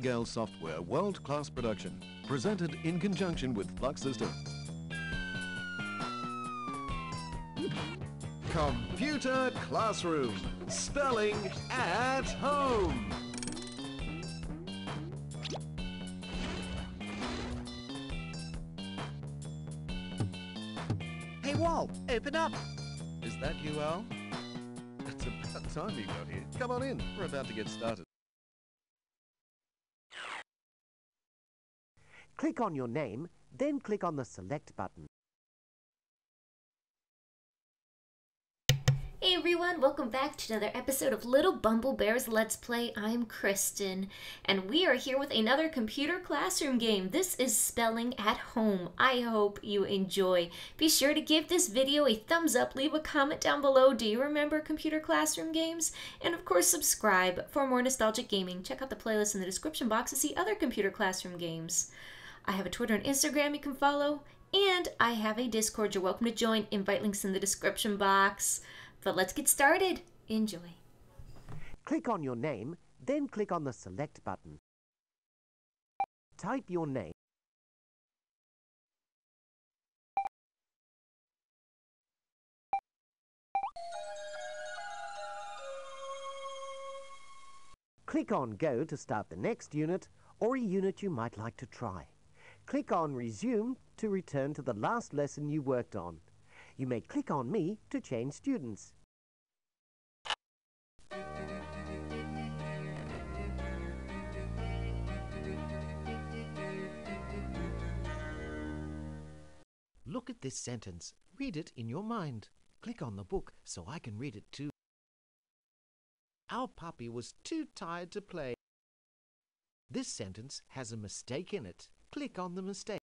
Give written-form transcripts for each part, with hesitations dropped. Gale software world-class production, presented in conjunction with Flux System. Computer classroom, spelling at home. Hey, Wall, open up. Is that you, Al? It's about time you got here. Come on in, we're about to get started. Click on your name, then click on the Select button. Hey everyone, welcome back to another episode of Little Bumble Bear's Let's Play. I'm Kristen, and we are here with another computer classroom game. This is Spelling at Home. I hope you enjoy. Be sure to give this video a thumbs up, leave a comment down below. Do you remember computer classroom games? And of course, subscribe for more nostalgic gaming. Check out the playlist in the description box to see other computer classroom games. I have a Twitter and Instagram you can follow, and I have a Discord you're welcome to join. Invite links in the description box. But let's get started. Enjoy. Click on your name, then click on the Select button. Type your name. Click on Go to start the next unit or a unit you might like to try. Click on Resume to return to the last lesson you worked on. You may click on Me to change students. Look at this sentence. Read it in your mind. Click on the book so I can read it too. Our puppy was too tired to play. This sentence has a mistake in it. Click on the mistake.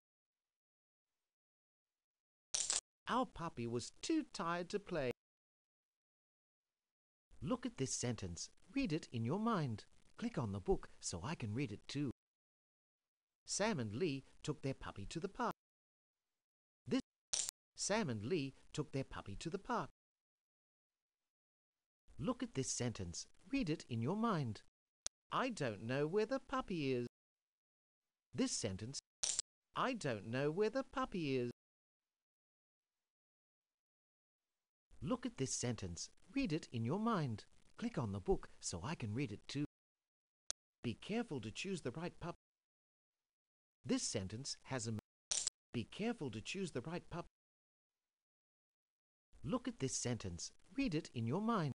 Our puppy was too tired to play. Look at this sentence. Read it in your mind. Click on the book so I can read it too. Sam and Lee took their puppy to the park. Sam and Lee took their puppy to the park. Look at this sentence. Read it in your mind. I don't know where the puppy is. This sentence. I don't know where the puppy is. Look at this sentence. Read it in your mind. Click on the book so I can read it too. Be careful to choose the right puppy. This sentence has a mistake. Be careful to choose the right puppy. Look at this sentence. Read it in your mind.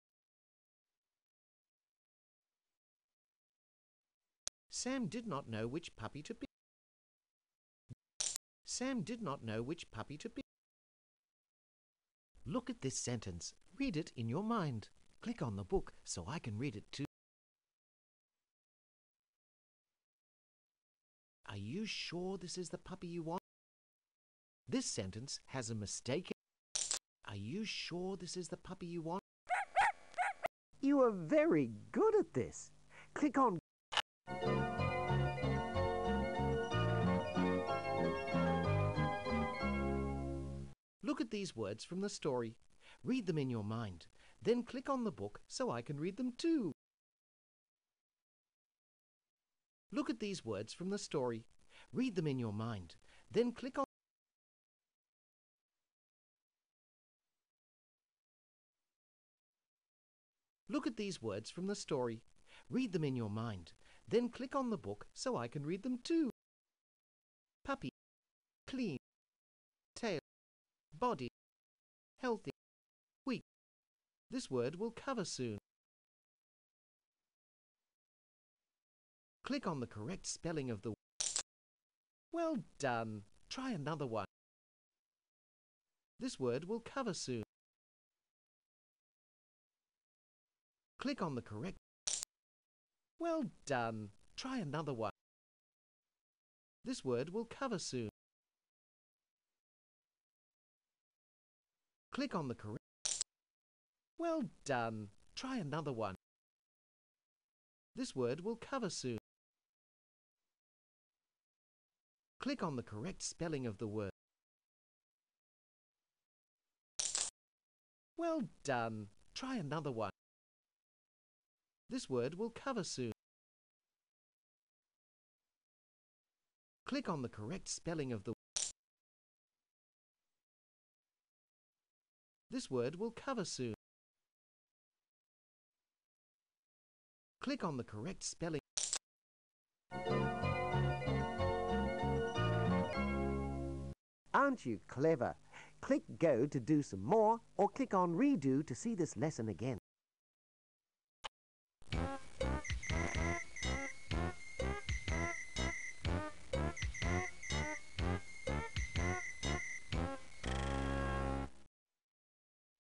Sam did not know which puppy to pick. Sam did not know which puppy to pick. Look at this sentence. Read it in your mind. Click on the book so I can read it too. Are you sure this is the puppy you want? This sentence has a mistake. Are you sure this is the puppy you want? You are very good at this. Click on. Look at these words from the story. Read them in your mind. Then click on the book so I can read them too. Look at these words from the story. Read them in your mind. Then click on. Look at these words from the story. Read them in your mind. Then click on the book so I can read them too. Puppy. Clean. Tail. Body. Healthy. Weak. This word will cover soon. Click on the correct spelling of the word. Well done. Try another one. This word will cover soon. Click on the correct. Well done. Try another one. This word will cover soon. Click on the correct. Well done. Try another one. This word will cover soon. Click on the correct spelling of the word. Well done. Try another one. This word will cover soon. Click on the correct spelling of the word. This word will cover soon. Click on the correct spelling. Aren't you clever? Click Go to do some more, or click on Redo to see this lesson again.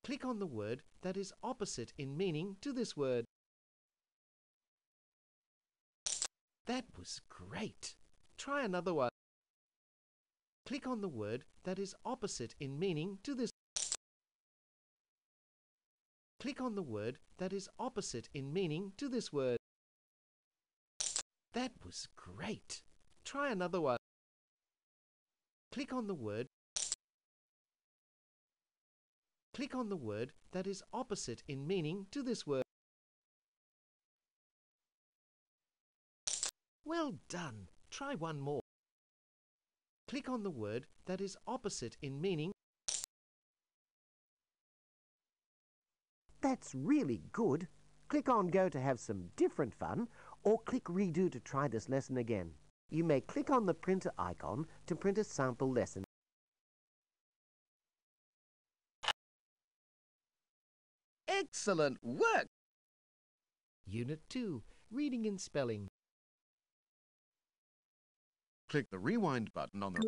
Click on the word that is opposite in meaning to this word. That was great. Try another one. Click on the word that is opposite in meaning to this. Click on the word that is opposite in meaning to this word. That was great. Try another one. Click on the word. Click on the word that is opposite in meaning to this word. Well done. Try one more. Click on the word that is opposite in meaning. That's really good. Click on Go to have some different fun, or click Redo to try this lesson again. You may click on the printer icon to print a sample lesson. Excellent work! Unit 2, Reading and Spelling. Click the rewind button on the...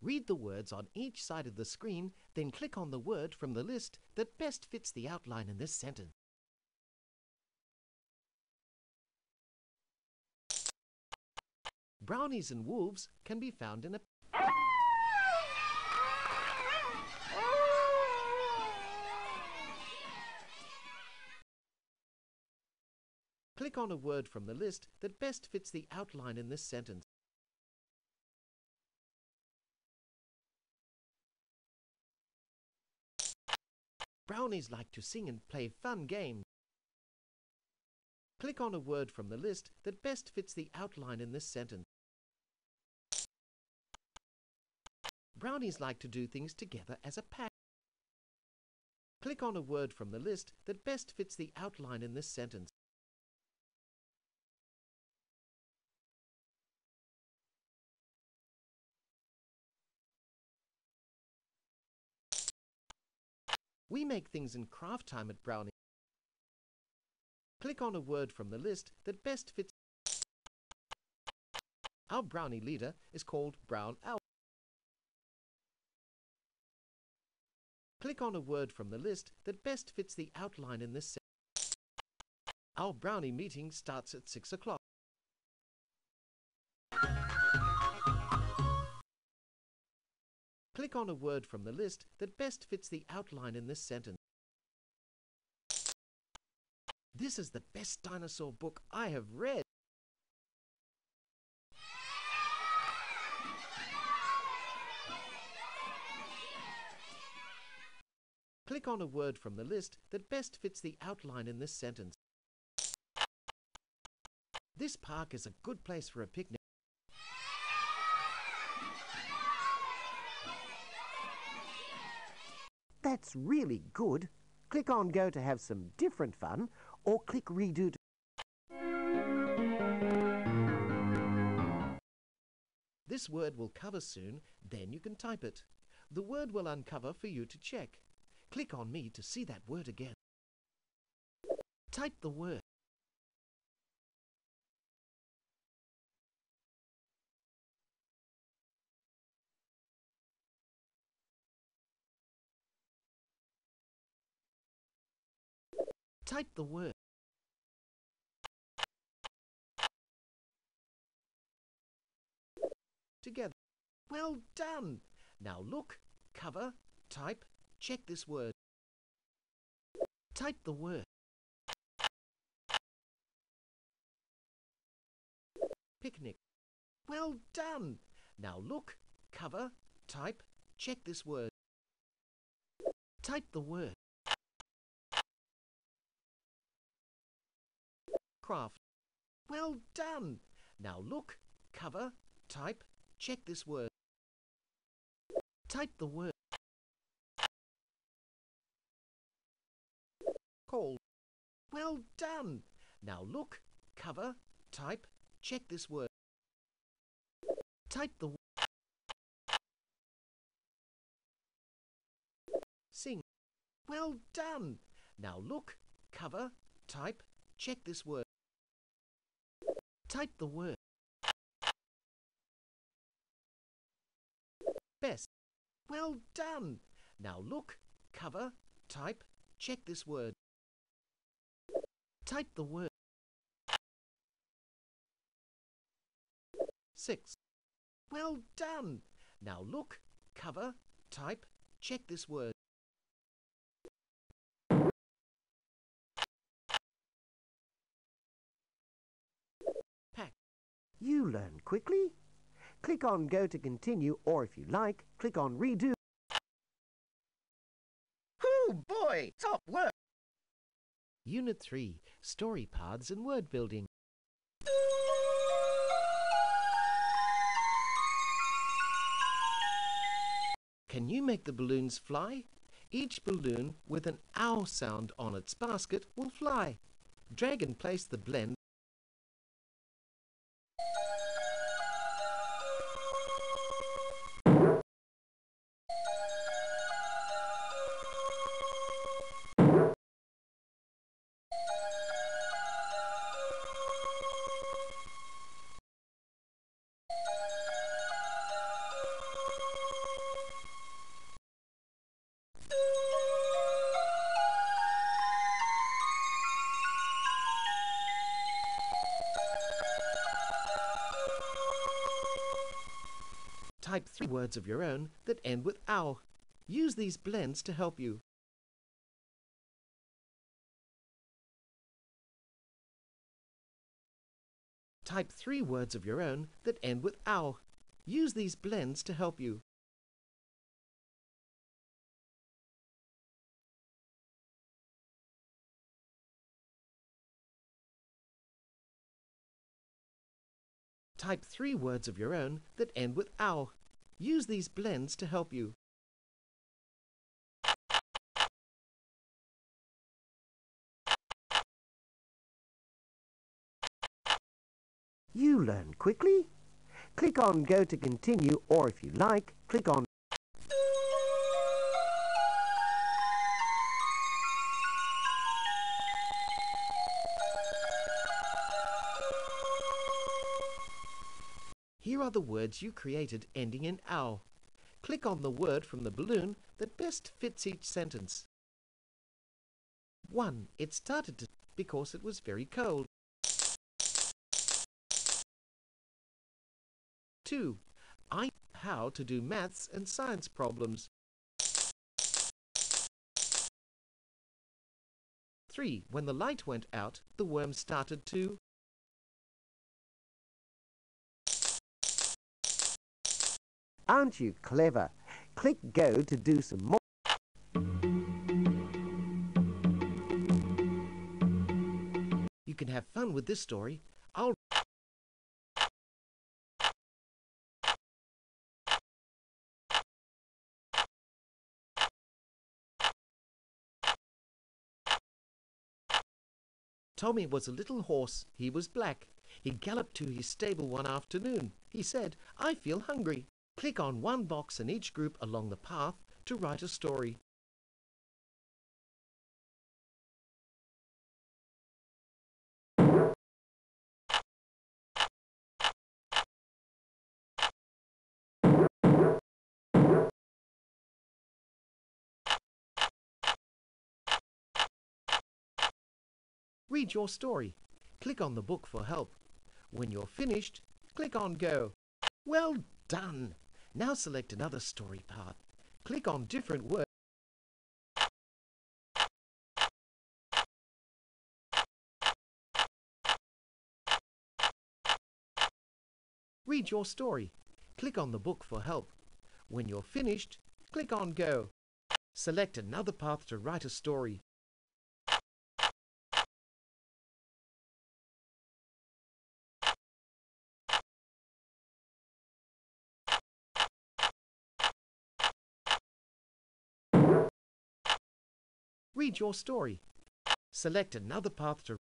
Read the words on each side of the screen, then click on the word from the list that best fits the outline in this sentence. Brownies and wolves can be found in a... Click on a word from the list that best fits the outline in this sentence. Brownies like to sing and play fun games. Click on a word from the list that best fits the outline in this sentence. Brownies like to do things together as a pack. Click on a word from the list that best fits the outline in this sentence. We make things in craft time at Brownie. Click on a word from the list that best fits. Our Brownie leader is called Brown Owl. Click on a word from the list that best fits the outline in this sentence. Our Brownie meeting starts at 6 o'clock. Click on a word from the list that best fits the outline in this sentence. This is the best dinosaur book I have read. Click on a word from the list that best fits the outline in this sentence. This park is a good place for a picnic. That's really good. Click on Go to have some different fun, or click Redo to... This word will cover soon, then you can type it. The word will uncover for you to check. Click on me to see that word again. Type the word. Type the word. Together. Well done! Now look, cover, type, check this word. Type the word. Picnic. Well done! Now look, cover, type, check this word. Type the word. craft. Well done! Now look, cover, type, check this word. Type the word. Call. Well done! Now look, cover, type, check this word. Type the word. Sing. Well done! Now look, cover, type, check this word. Type the word. Best. Well done! Now look, cover, type, check this word. Type the word. 6. Well done! Now look, cover, type, check this word. Pack. You learn quickly. Click on Go to continue, or if you like, click on Redo. Oh boy! Top work! Unit 3, Story Paths and Word Building. Can you make the balloons fly? Each balloon with an ow sound on its basket will fly. Drag and place the blend. Type 3 words of your own that end with ow. Use these blends to help you. Type 3 words of your own that end with ow. Use these blends to help you. Type 3 words of your own that end with ow. Use these blends to help you. You learn quickly. Click on Go to continue, or if you like, click on. Here are the words you created ending in ow. Click on the word from the balloon that best fits each sentence. 1. It started to because it was very cold. 2. I how to do maths and science problems. 3. When the light went out, the worm started to. 'Aren't you clever? Click Go to do some more. You can have fun with this story. I'll Tommy was a little horse. He was black. He galloped to his stable one afternoon. He said, "I feel hungry." Click on one box in each group along the path to write a story. Read your story. Click on the book for help. When you're finished, click on Go. Well done! Now select another story path. Click on different words. Read your story. Click on the book for help. When you're finished, click on Go. Select another path to write a story. Read your story. Select another path to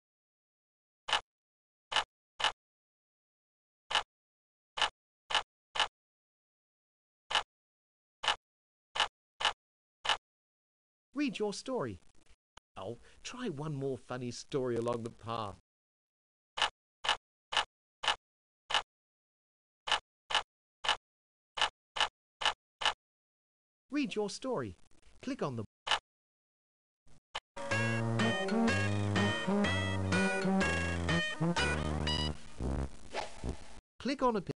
read your story. Oh, try one more funny story along the path. Read your story. Click on the click on a picture.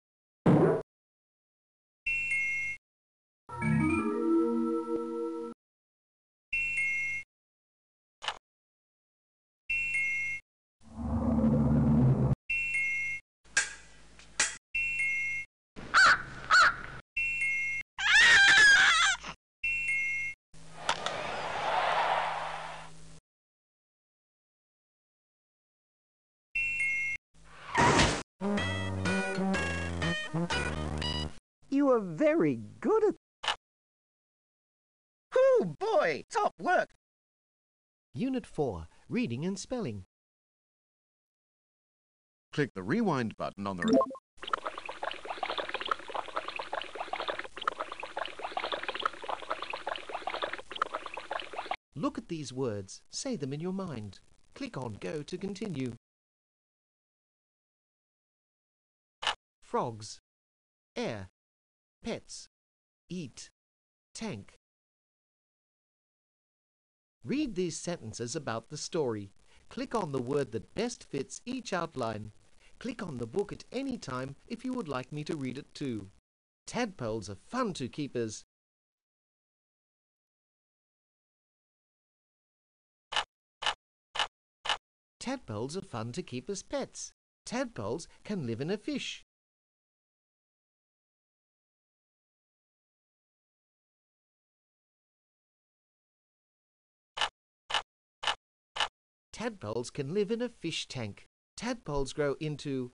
You are very good at... Oh boy, top work! Unit 4, Reading and Spelling. Click the rewind button on the... Look at these words, say them in your mind. Click on Go to continue. Frogs. Air. Pets. Eat. Tank. Read these sentences about the story. Click on the word that best fits each outline. Click on the book at any time if you would like me to read it too. Tadpoles are fun to keep as. Tadpoles are fun to keep as pets. Tadpoles can live in a fish. Tadpoles can live in a fish tank. Tadpoles grow into...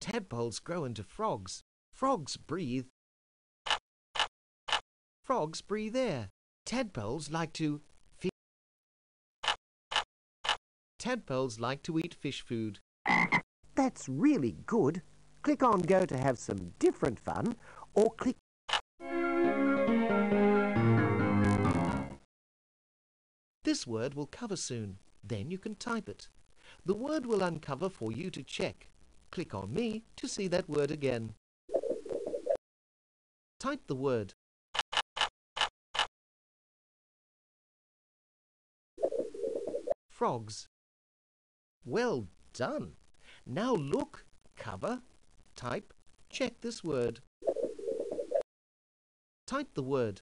Tadpoles grow into frogs. Frogs breathe. Frogs breathe air. Tadpoles like to... fish. Tadpoles like to eat fish food. That's really good. Click on Go to have some different fun, or click... This word will cover soon, then you can type it. The word will uncover for you to check. Click on me to see that word again. Type the word. Frogs. Well done. Now look, cover, type, check this word. Type the word.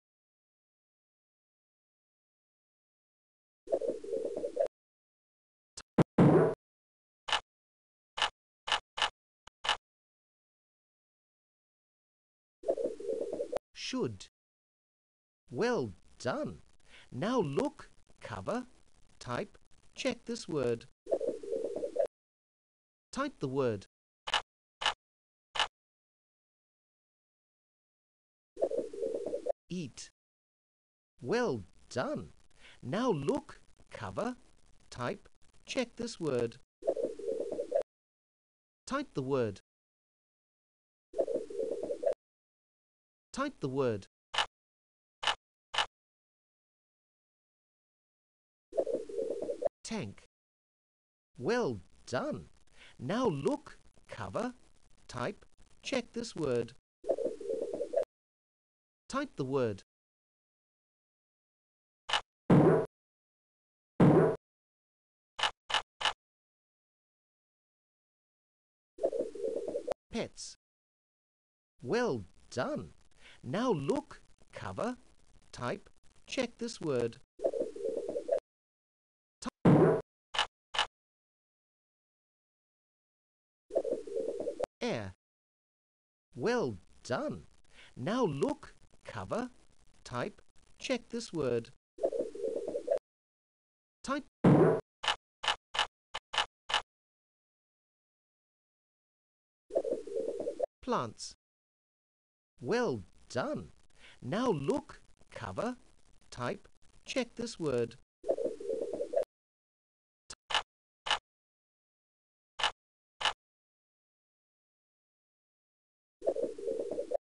Should. Well done. Now look, cover, type, check this word. Type the word. Eat. Well done. Now look, cover, type, check this word. Type the word. Type the word. Tank. Well done. Now look, cover, type, check this word. Type the word. Pets. Well done. Now look, cover, type, check this word. Air. Well done. Now look, cover, type, check this word. Type. Plants. Well done. Now look, cover, type, check this word.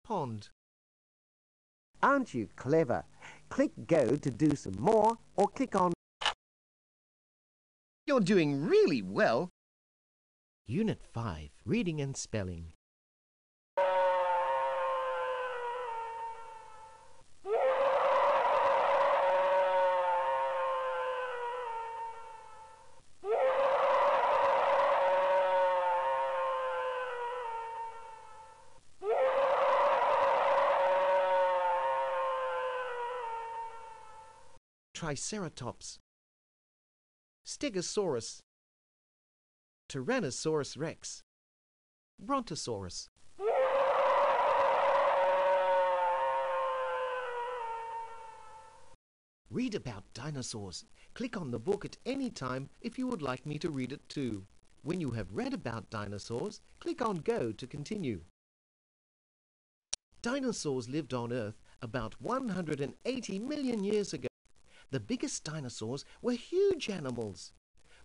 Pond. Aren't you clever? Click go to do some more or click on. You're doing really well. Unit 5, Reading and Spelling. Triceratops, Stegosaurus, Tyrannosaurus rex, Brontosaurus. Read about dinosaurs. Click on the book at any time if you would like me to read it too. When you have read about dinosaurs, click on Go to continue. Dinosaurs lived on Earth about 180 million years ago. The biggest dinosaurs were huge animals.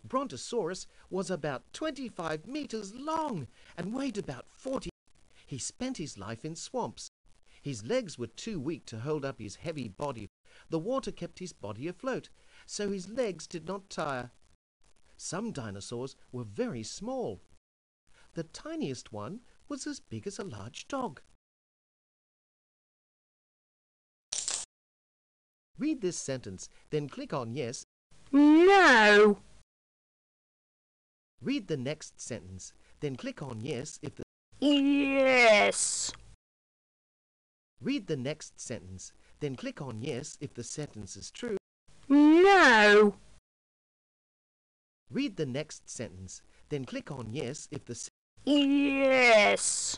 Brontosaurus was about 25 meters long and weighed about 40. He spent his life in swamps. His legs were too weak to hold up his heavy body. The water kept his body afloat, so his legs did not tire. Some dinosaurs were very small. The tiniest one was as big as a large dog. Read this sentence, then click on yes. No. Read the next sentence, then click on yes if the... Yes. Read the next sentence, then click on yes if the sentence is true. No. Read the next sentence, then click on yes if the... Yes.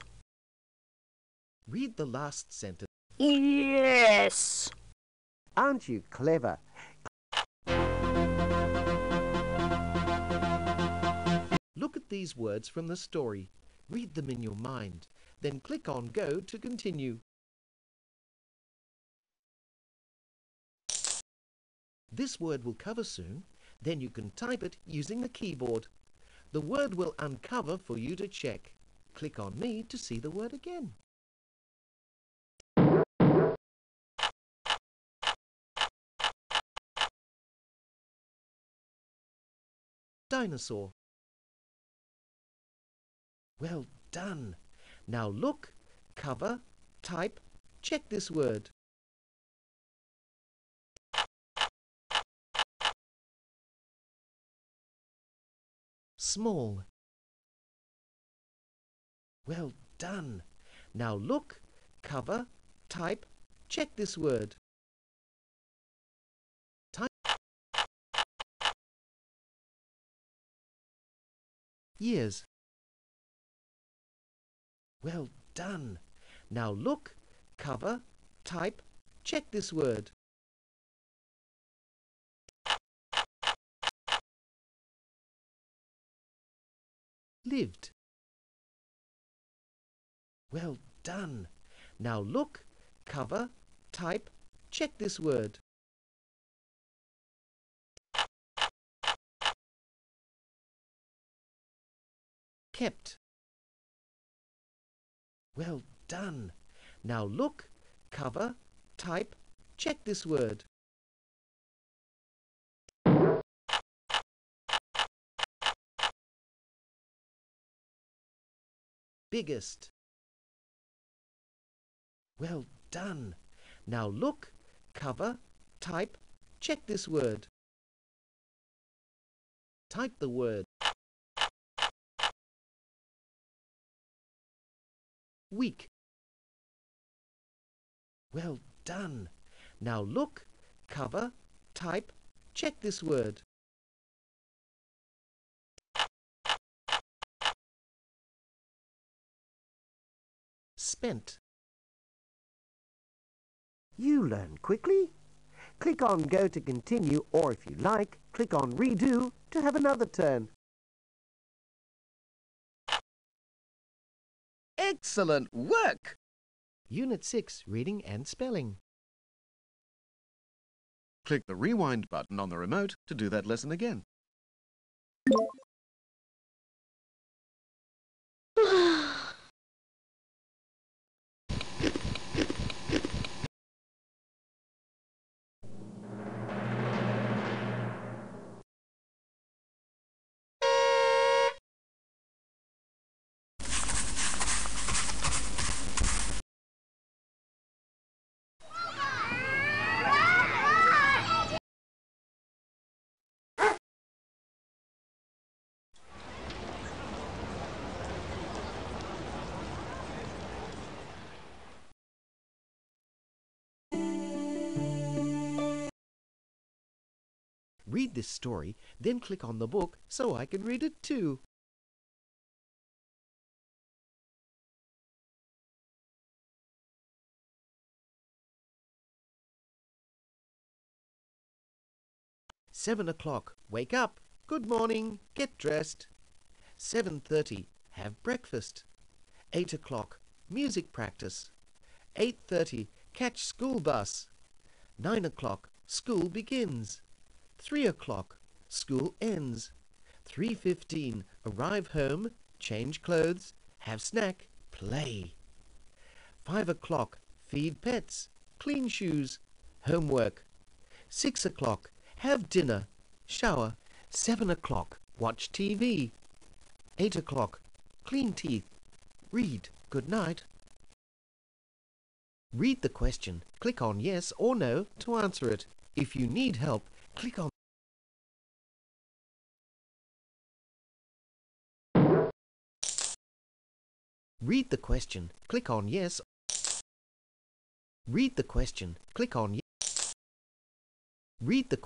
Read the last sentence. Yes. Aren't you clever? Look at these words from the story. Read them in your mind. Then click on Go to continue. This word will cover soon. Then you can type it using the keyboard. The word will uncover for you to check. Click on me to see the word again. Dinosaur. Well done. Now look, cover, type, check this word. Small. Well done. Now look, cover, type, check this word. Years. Well done. Now look, cover, type, check this word. Lived. Well done. Now look, cover, type, check this word. Kept. Well done. Now look, cover, type, check this word. Biggest. Well done. Now look, cover, type, check this word. Type the word. Weak. Well done. Now look, cover, type, check this word. Spent. You learn quickly. Click on Go to continue, or if you like, click on Redo to have another turn. Excellent work! Unit 6, Reading and Spelling. Click the rewind button on the remote to do that lesson again. Read this story, then click on the book so I can read it too. "7 o'clock, wake up. Good morning, get dressed. 7:30, have breakfast. 8 o'clock, music practice. 8:30, catch school bus. 9 o'clock, school begins. 3 o'clock, school ends. 3:15, arrive home, change clothes, have snack, play. 5 o'clock, feed pets, clean shoes, homework. 6 o'clock, have dinner, shower. 7 o'clock, watch TV. 8 o'clock, clean teeth, read, good night. Read the question, click on yes or no to answer it. If you need help, click on Read the question, click on yes. Read the question, click on yes. Read the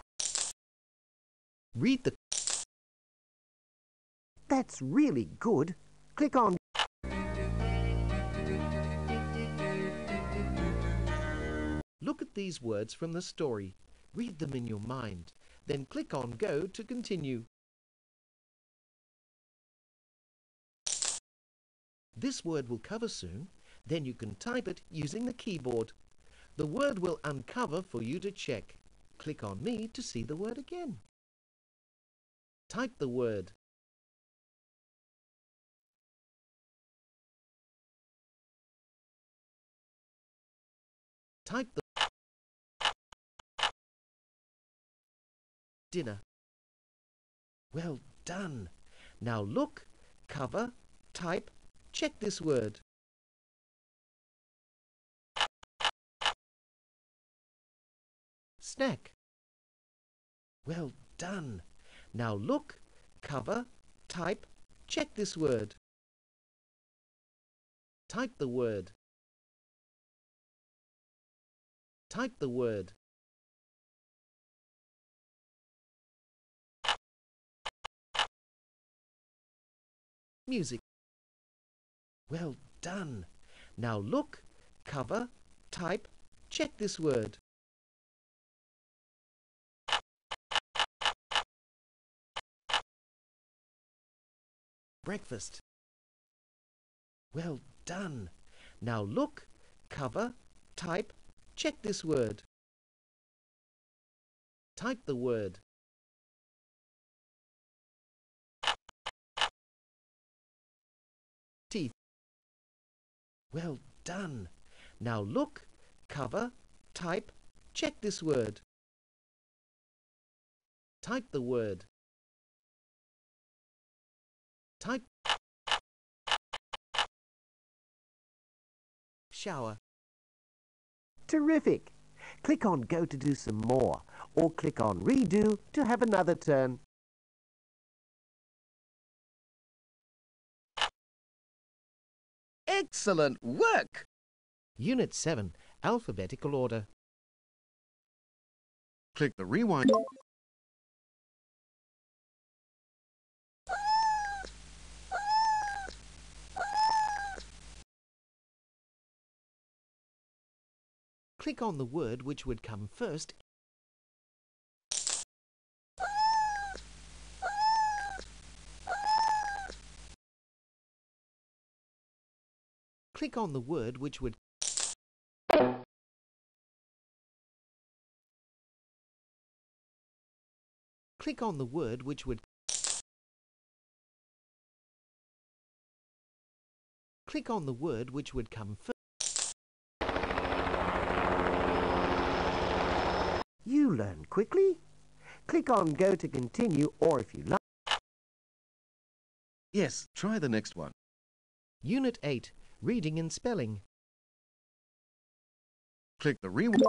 That's really good. Click on Look at these words from the story. Read them in your mind, then click on Go to continue. This word will cover soon, then you can type it using the keyboard. The word will uncover for you to check. Click on Me to see the word again. Type the word. Type the dinner. Well done. Now look, cover, type, check this word. Snack. Well done. Now look, cover, type, check this word. Type the word. Type the word. Music. Well done. Now look, cover, type, check this word. Breakfast. Well done. Now look, cover, type, check this word. Type the word. Teeth. Well done. Now look, cover, type, check this word. Type the word. Type. Shower. Terrific. Click on Go to do some more, or click on Redo to have another turn. Excellent work! Unit 7, Alphabetical Order. Click the rewind. Click on the word which would come first. Click on the word which would Click on the word which would come first. You learn quickly. Click on Go to continue, or if you like. Yes, try the next one. Unit 8, Reading and Spelling. Click the rewind.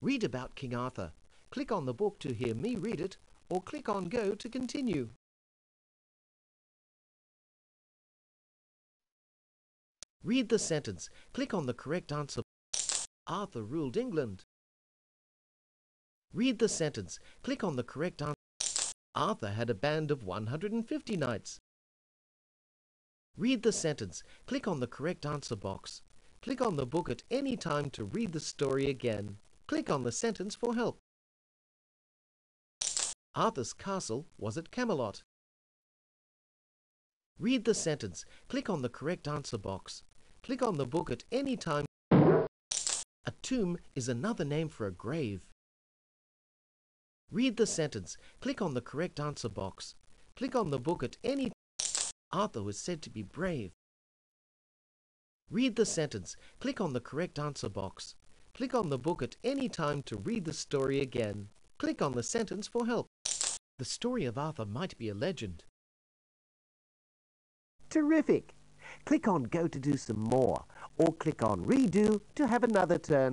Read about King Arthur. Click on the book to hear me read it, or click on Go to continue. Read the sentence. Click on the correct answer. Arthur ruled England. Read the sentence. Click on the correct answer. Arthur had a band of 150 knights. Read the sentence. Click on the correct answer box. Click on the book at any time to read the story again. Click on the sentence for help. Arthur's castle was at Camelot. Read the sentence. Click on the correct answer box. Click on the book at any time. A tomb is another name for a grave. Read the sentence. Click on the correct answer box. Click on the book at any time. Arthur was said to be brave. Read the sentence. Click on the correct answer box. Click on the book at any time to read the story again. Click on the sentence for help. The story of Arthur might be a legend. Terrific! Click on Go to do some more, or click on Redo to have another turn.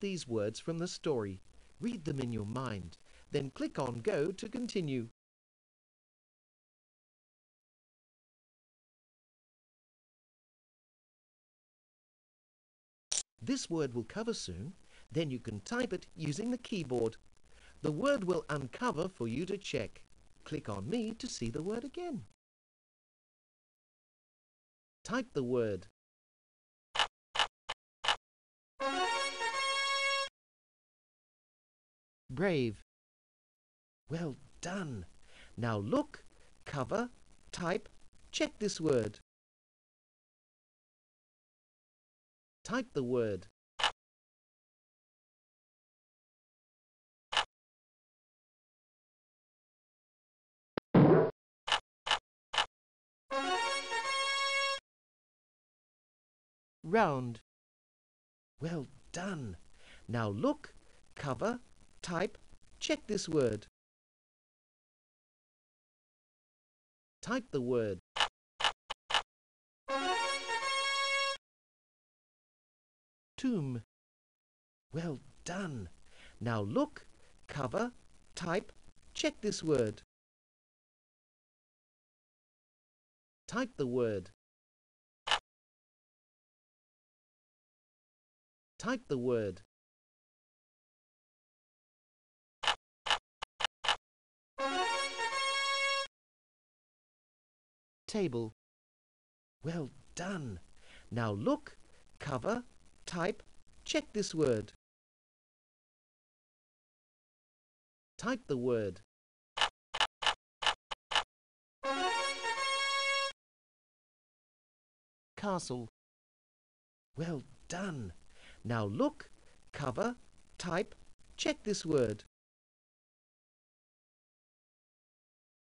These words from the story. Read them in your mind, then click on Go to continue. This word will cover soon, then you can type it using the keyboard. The word will uncover for you to check. Click on me to see the word again. Type the word. Brave. Well done. Now look, cover, type, check this word. Type the word. Round. Well done. Now look, cover, type, check this word. Type the word. Tomb. Well done. Now look, cover, type, check this word. Type the word. Type the word. Table. Well done. Now look, cover, type, check this word. Type the word. Castle. Well done. Now look, cover, type, check this word.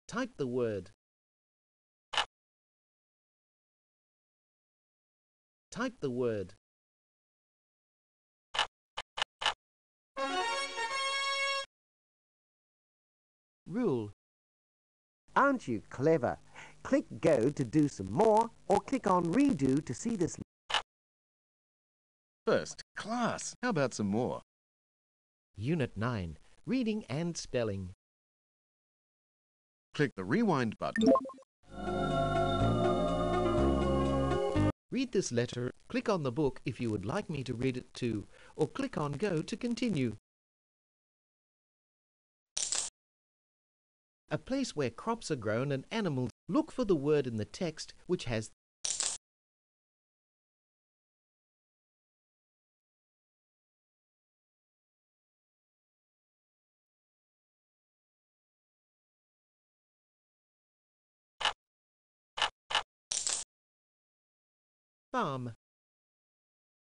Type the word. Type the word. Rule. Aren't you clever? Click Go to do some more, or click on Redo to see this. First class. How about some more? Unit 9, Reading and Spelling. click the rewind button. Read this letter, click on the book if you would like me to read it too, or click on Go to continue. A place where crops are grown and animals. Look for the word in the text which has farm.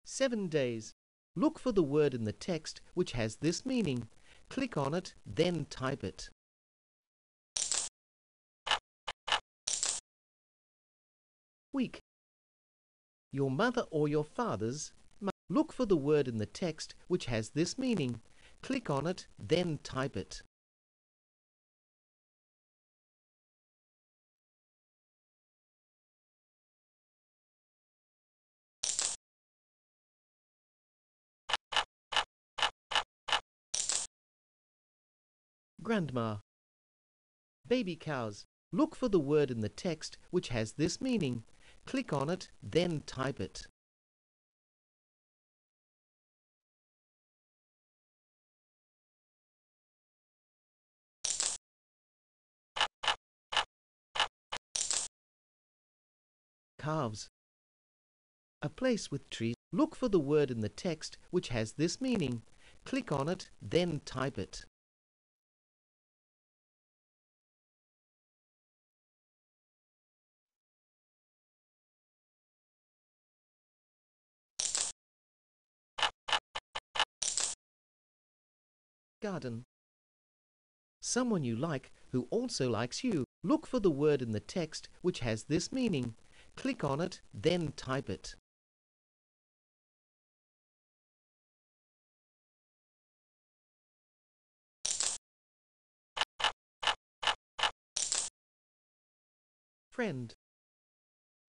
7 days. Look for the word in the text which has this meaning. Click on it, then type it. Week. Your mother or your father's. Look for the word in the text which has this meaning. Click on it, then type it. Grandma. Baby cows. Look for the word in the text which has this meaning. Click on it, then type it. Calves. A place with trees. Look for the word in the text which has this meaning. Click on it, then type it. Garden. Someone you like who also likes you. Look for the word in the text which has this meaning. Click on it, then type it. Friend.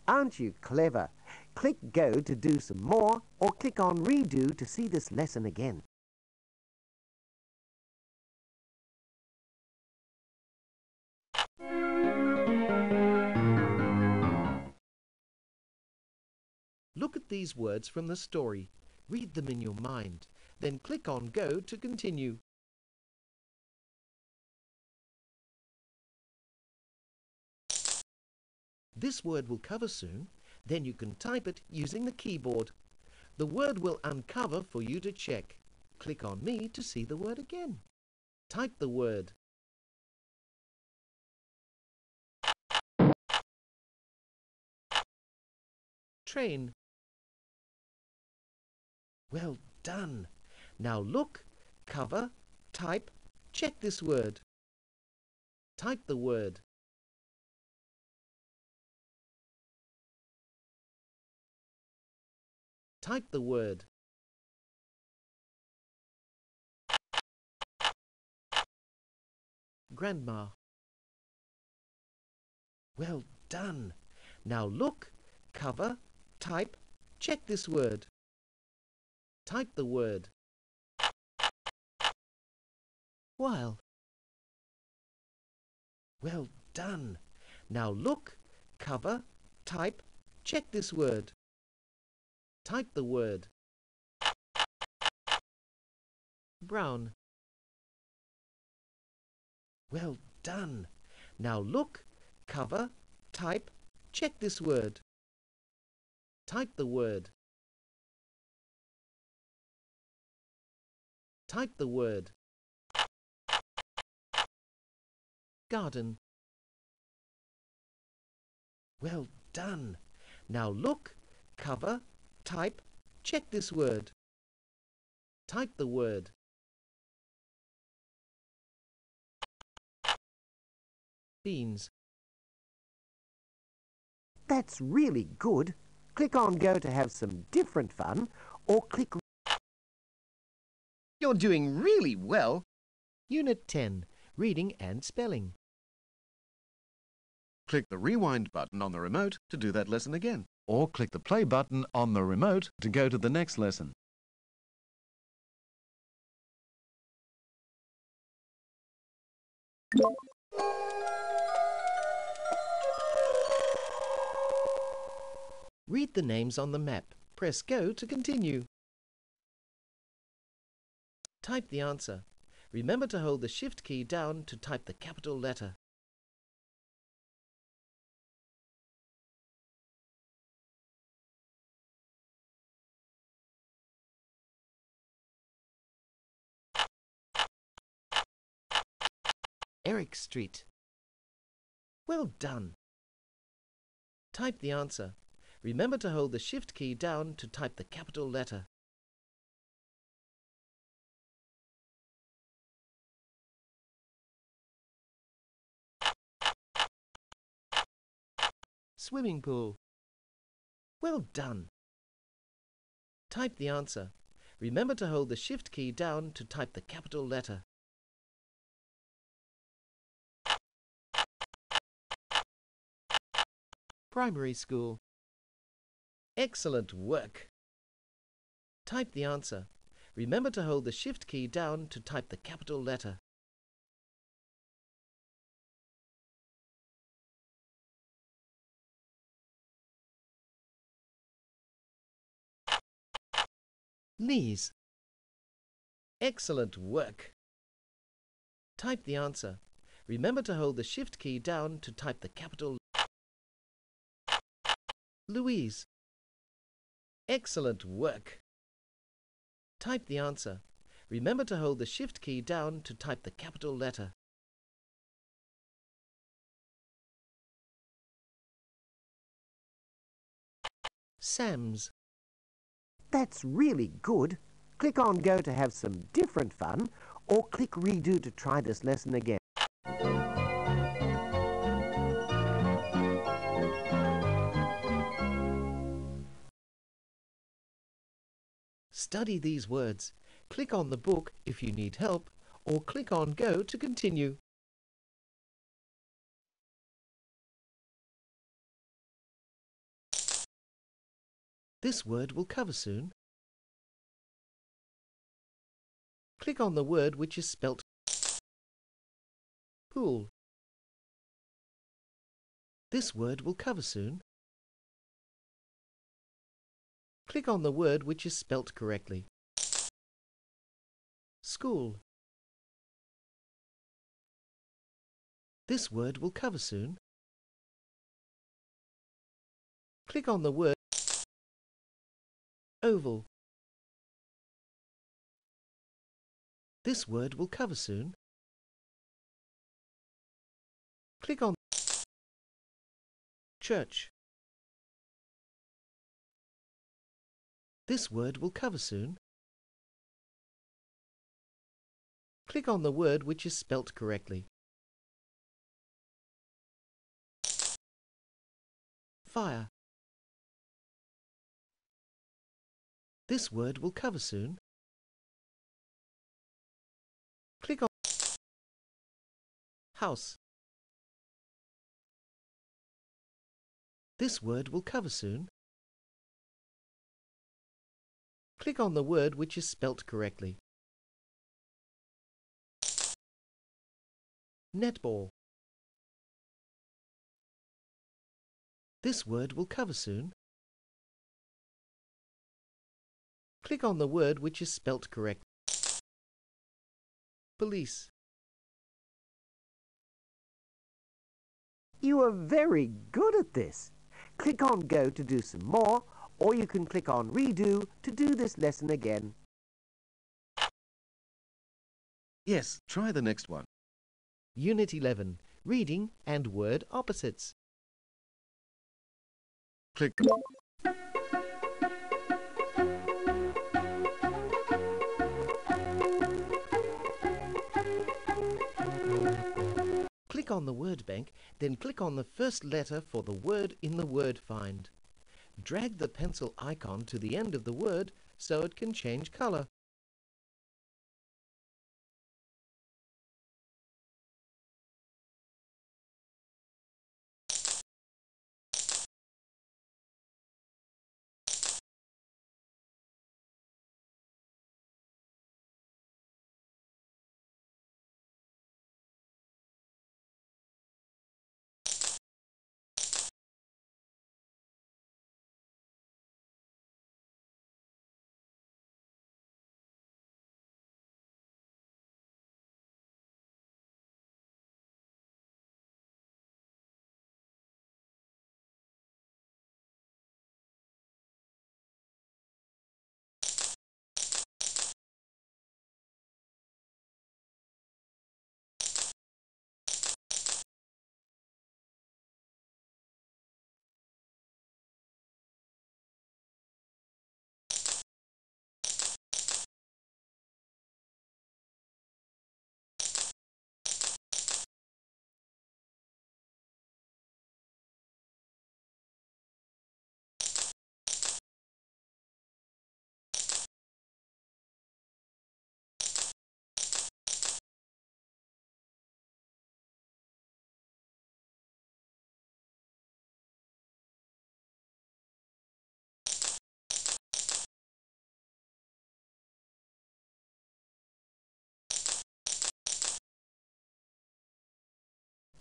Aren't you clever? Click Go to do some more, or click on Redo to see this lesson again. Look at these words from the story. Read them in your mind. Then click on Go to continue. This word will cover soon. Then you can type it using the keyboard. The word will uncover for you to check. Click on Me to see the word again. Type the word. Train. Well done! Now look, cover, type, check this word. Type the word. Type the word. Grandma. Well done! Now look, cover, type, check this word. Type the word. While. Well done. Now look, cover, type, check this word. Type the word. Brown. Well done. Now look, cover, type, check this word. Type the word. Type the word. Garden. Well done. Now look, cover, type, check this word. Type the word. Beans. That's really good. Click on Go to have some different fun, or click. You're doing really well. Unit 10, Reading and Spelling. Click the rewind button on the remote to do that lesson again, or click the play button on the remote to go to the next lesson. Read the names on the map. Press Go to continue. Type the answer. Remember to hold the Shift key down to type the capital letter. Eric Street. Well done. Type the answer. Remember to hold the Shift key down to type the capital letter. Swimming pool. Well done. Type the answer. Remember to hold the Shift key down to type the capital letter. Primary school. Excellent work. Type the answer. Remember to hold the Shift key down to type the capital letter. Knees. Excellent work. Type the answer. Remember to hold the Shift key down to type the capital letter. Louise. Excellent work. Type the answer. Remember to hold the Shift key down to type the capital letter. Sam's. That's really good. Click on Go to have some different fun, or click Redo to try this lesson again. Study these words. Click on the book if you need help, or click on Go to continue. This word will cover soon. Click on the word which is spelt pool. This word will cover soon. Click on the word which is spelt correctly. School. This word will cover soon. Click on the word oval. This word will cover soon. Click on church. This word will cover soon. Click on the word which is spelt correctly. Fire. This word will cover soon. Click on house. This word will cover soon. Click on the word which is spelt correctly. Netball. This word will cover soon. Click on the word which is spelt correctly. Police. You are very good at this. Click on Go to do some more, or you can click on Redo to do this lesson again. Yes, try the next one. Unit 11, Reading and Word Opposites. Click. Click on the word bank, then click on the first letter for the word in the word find. Drag the pencil icon to the end of the word so it can change color.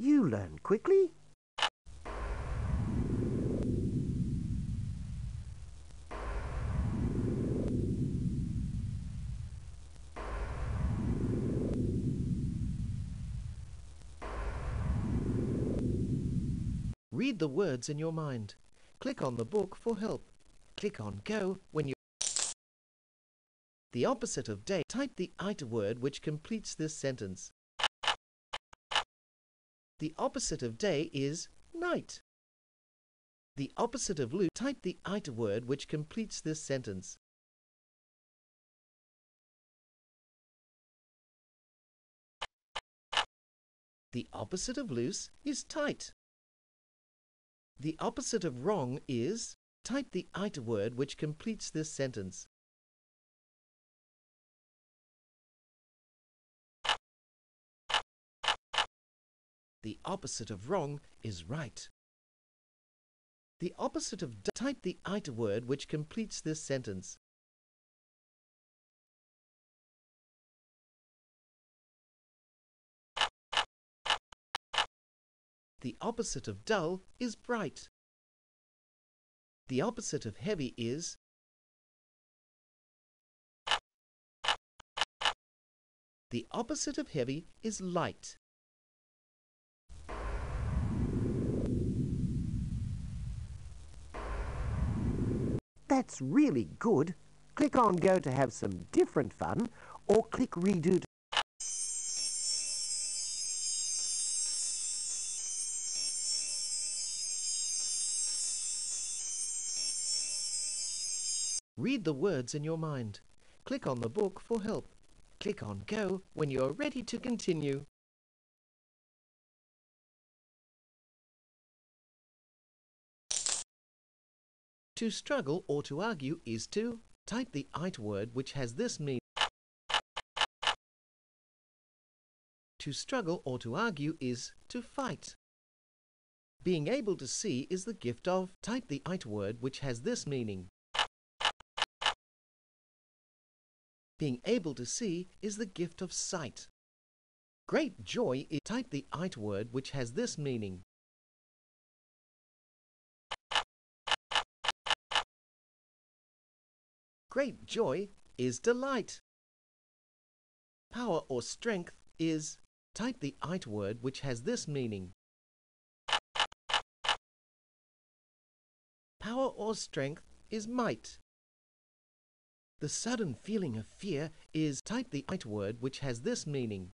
You learn quickly. Read the words in your mind. Click on the book for help. Click on Go when you... The opposite of day. Type the ita word which completes this sentence. The opposite of day is night. The opposite of loot. Type the ita word which completes this sentence. The opposite of loose is tight. The opposite of wrong is... Type the ita word which completes this sentence. The opposite of wrong is right. The opposite of... Type the ita word which completes this sentence. The opposite of dull is bright. The opposite of heavy is... The opposite of heavy is light. That's really good. Click on Go to have some different fun, or click Redo to... Read the words in your mind. Click on the book for help. Click on Go when you are ready to continue. To struggle or to argue is to... Type the it word which has this meaning. To struggle or to argue is to fight. Being able to see is the gift of... Type the it word which has this meaning. Being able to see is the gift of sight. Great joy is... Type the it word which has this meaning. Great joy is delight. Power or strength is... Type the it word which has this meaning. Power or strength is might. The sudden feeling of fear is... Type the it word which has this meaning.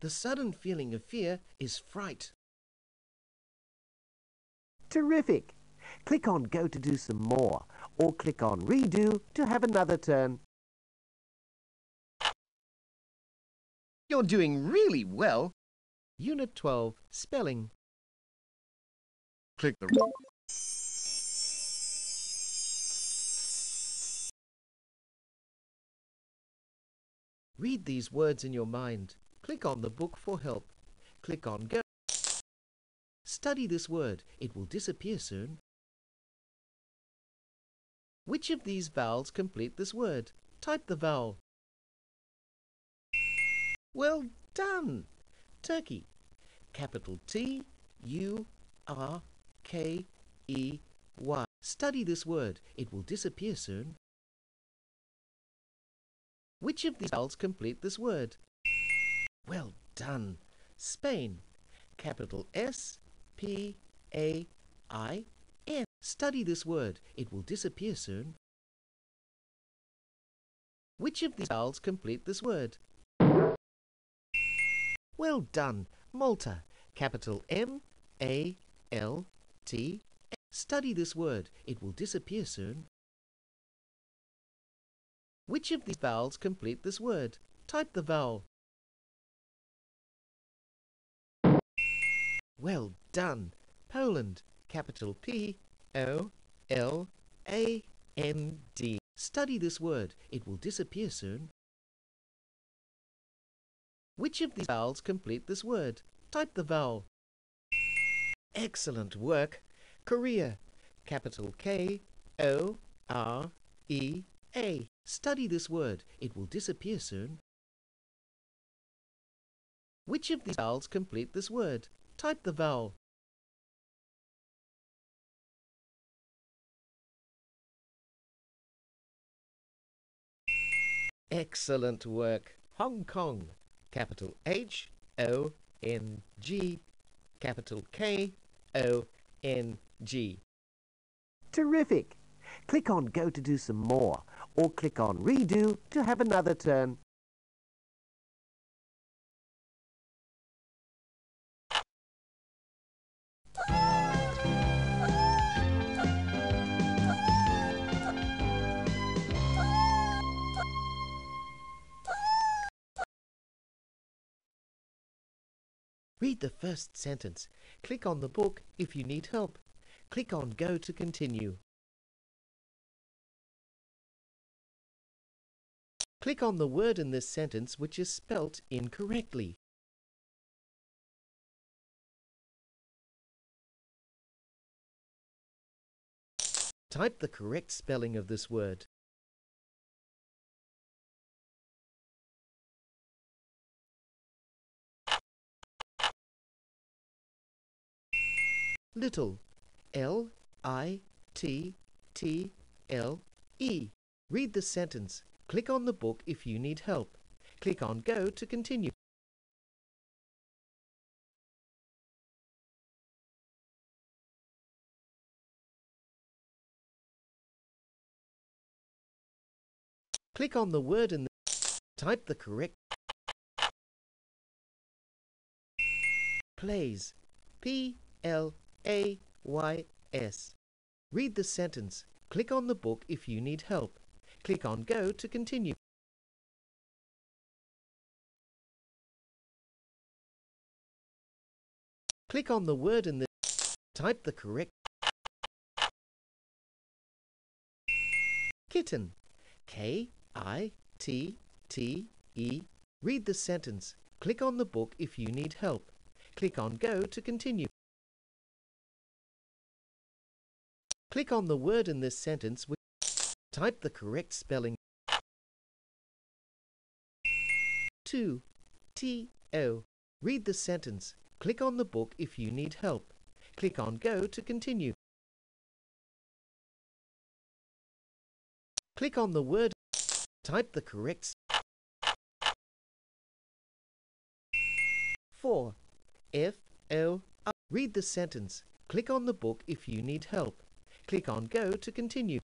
The sudden feeling of fear is fright. Terrific! Click on Go to do some more, or click on Redo to have another turn. You're doing really well! Unit 12, Spelling. Click the Read these words in your mind. Click on the book for help. Click on Go. Study this word. It will disappear soon. Which of these vowels complete this word? Type the vowel. Well done! Turkey. Capital T, U, R, K-E-Y. Study this word. It will disappear soon. Which of these vowels complete this word? Well done! Spain. Capital S, P-A-I-N. Study this word. It will disappear soon. Which of these vowels complete this word? Well done! Malta. Capital M-A-L. T. Study this word. It will disappear soon. Which of these vowels complete this word? Type the vowel. Well done! Poland. Capital P. O. L. A. N. D. Study this word. It will disappear soon. Which of these vowels complete this word? Type the vowel. Excellent work! Korea. Capital K-O-R-E-A. Study this word. It will disappear soon. Which of these vowels complete this word? Type the vowel. Excellent work. Hong Kong. Capital H-O-N-G. Capital K-O-N-G. Terrific! Click on Go to do some more, or click on Redo to have another turn. Read the first sentence. Click on the book if you need help. Click on Go to continue. Click on the word in this sentence which is spelt incorrectly. Type the correct spelling of this word. Little. L-I-T-T-L-E. Read the sentence. Click on the book if you need help. Click on Go to continue. Click on the word and type the correct. Plays. P-L-A-Y-S. Read the sentence. Click on the book if you need help. Click on Go to continue. Click on the word in the type the correct. Kitten. K-I-T-T-E. Read the sentence. Click on the book if you need help. Click on Go to continue. Click on the word in this sentence which type the correct spelling. To. T-O. Read the sentence. Click on the book if you need help. Click on Go to continue. Click on the word. Type the correct. For. F-O-R. Read the sentence. Click on the book if you need help. Click on Go to continue.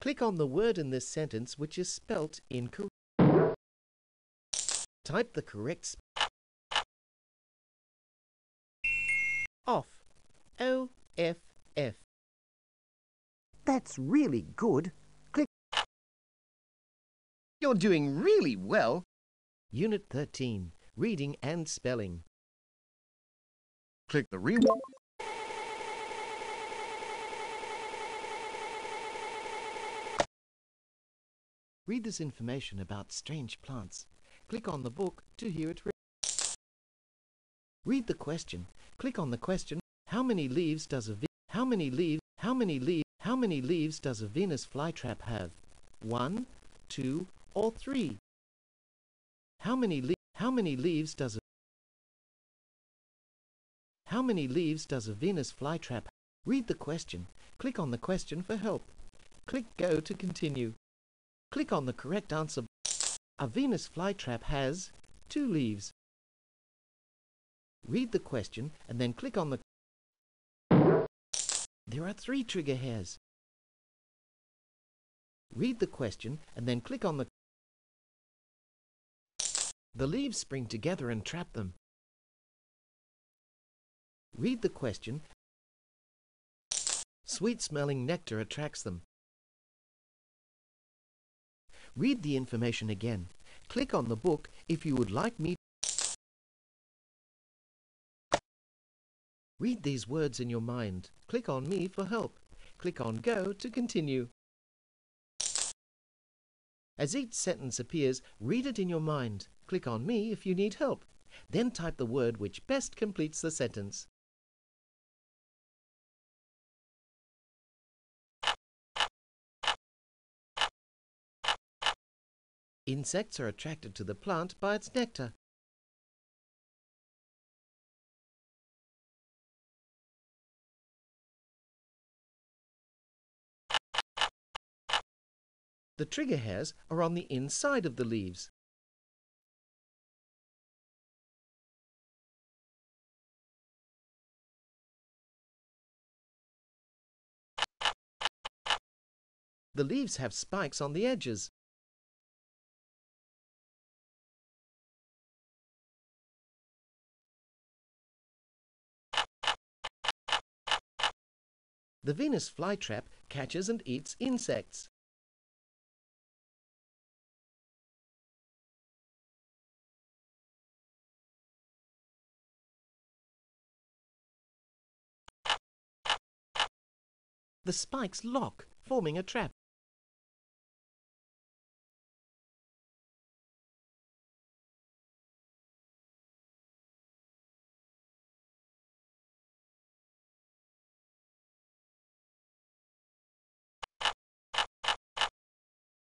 Click on the word in this sentence which is spelt incorrect. Type the correct off. O-F-F. That's really good. Click. You're doing really well. Unit 13. Reading and spelling. Click the read. Read this information about strange plants. Click on the book to hear it read. Read the question. Click on the question. How many leaves does a Venus flytrap have? 1, 2, or 3? How many leaves does a Venus flytrap have? Read the question. Click on the question for help. Click Go to continue. Click on the correct answer. A Venus flytrap has 2 leaves. Read the question and then click on the. There are 3 trigger hairs. Read the question and then click on the. The leaves spring together and trap them. Read the question. Sweet-smelling nectar attracts them. Read the information again. Click on the book if you would like me. Read these words in your mind. Click on me for help. Click on Go to continue. As each sentence appears, read it in your mind. Click on me if you need help. Then type the word which best completes the sentence. Insects are attracted to the plant by its nectar. The trigger hairs are on the inside of the leaves. The leaves have spikes on the edges. The Venus flytrap catches and eats insects. The spikes lock, forming a trap.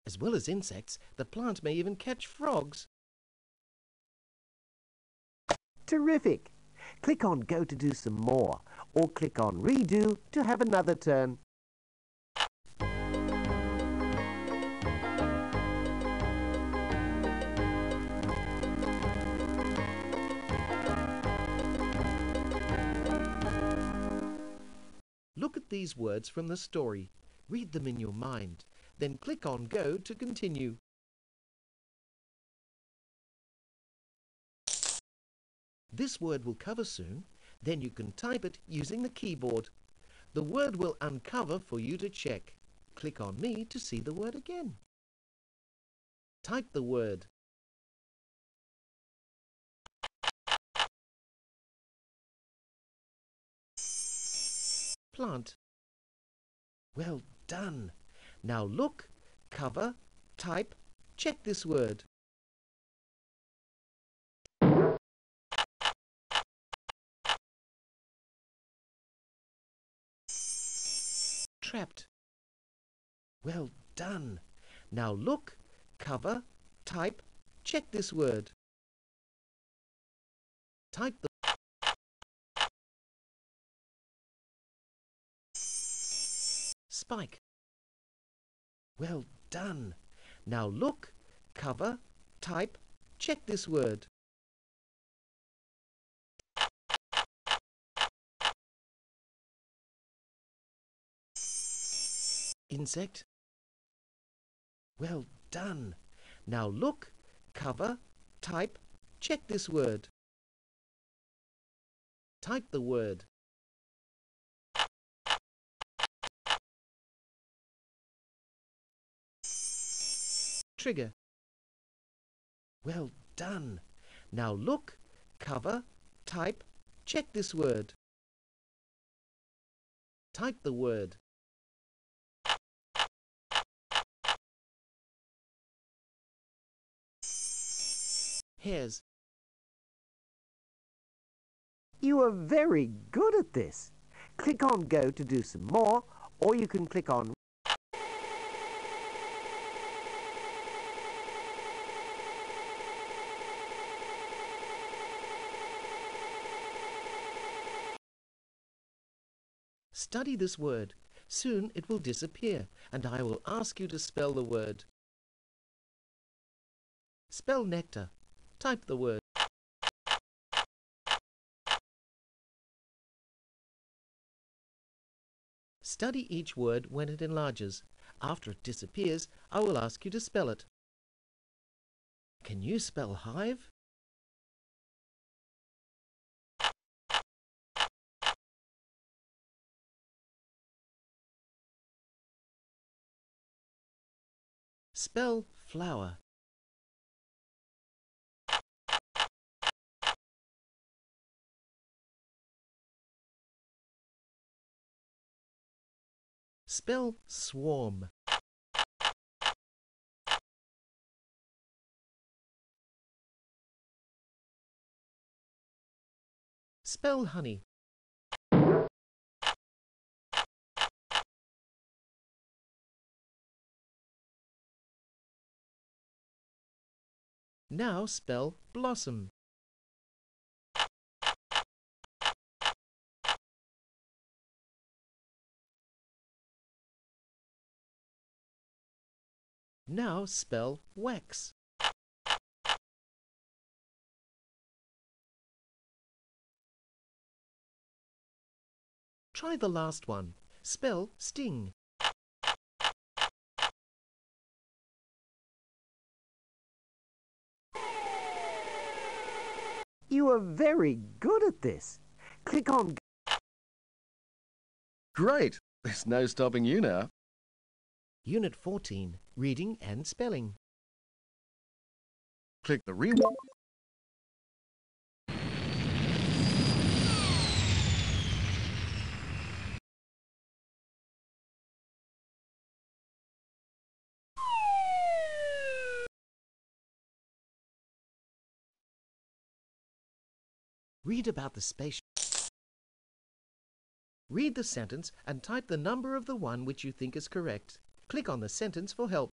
As well as insects, the plant may even catch frogs. Terrific! Click on Go to do some more, or click on Redo to have another turn. Look at these words from the story. Read them in your mind. Then click on Go to continue. This word will cover soon, then you can type it using the keyboard. The word will uncover for you to check. Click on Me to see the word again. Type the word. Plant. Well done! Now look, cover, type, check this word. Trapped. Well done. Now look, cover, type, check this word. Type the spike. Well done. Now look, cover, type, check this word. Insect. Well done. Now look, cover, type, check this word. Type the word. Trigger. Well done. Now look, cover, type, check this word. Type the word. Hairs. You are very good at this. Click on Go to do some more, or you can click on Study this word. Soon it will disappear, and I will ask you to spell the word. Spell nectar. Type the word. Study each word when it enlarges. After it disappears, I will ask you to spell it. Can you spell hive? Spell flower. Spell swarm. Spell honey. Now spell blossom. Now spell wax. Try the last one. Spell sting. You are very good at this. Click on... Great! There's no stopping you now. Unit 14, Reading and Spelling. Click the rewind. Read about the space. Read the sentence and type the number of the one which you think is correct. Click on the sentence for help.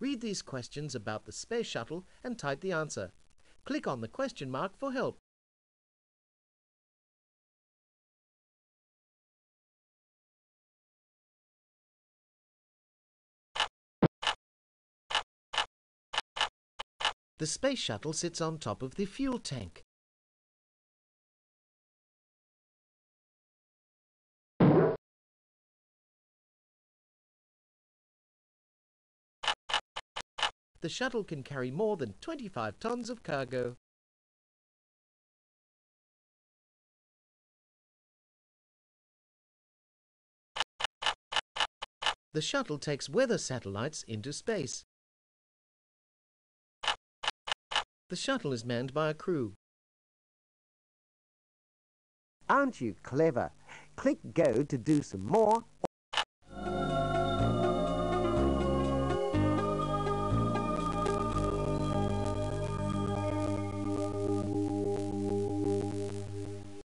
Read these questions about the Space Shuttle and type the answer. Click on the question mark for help. The Space Shuttle sits on top of the fuel tank. The shuttle can carry more than 25 tons of cargo. The shuttle takes weather satellites into space. The shuttle is manned by a crew. Aren't you clever? Click Go to do some more.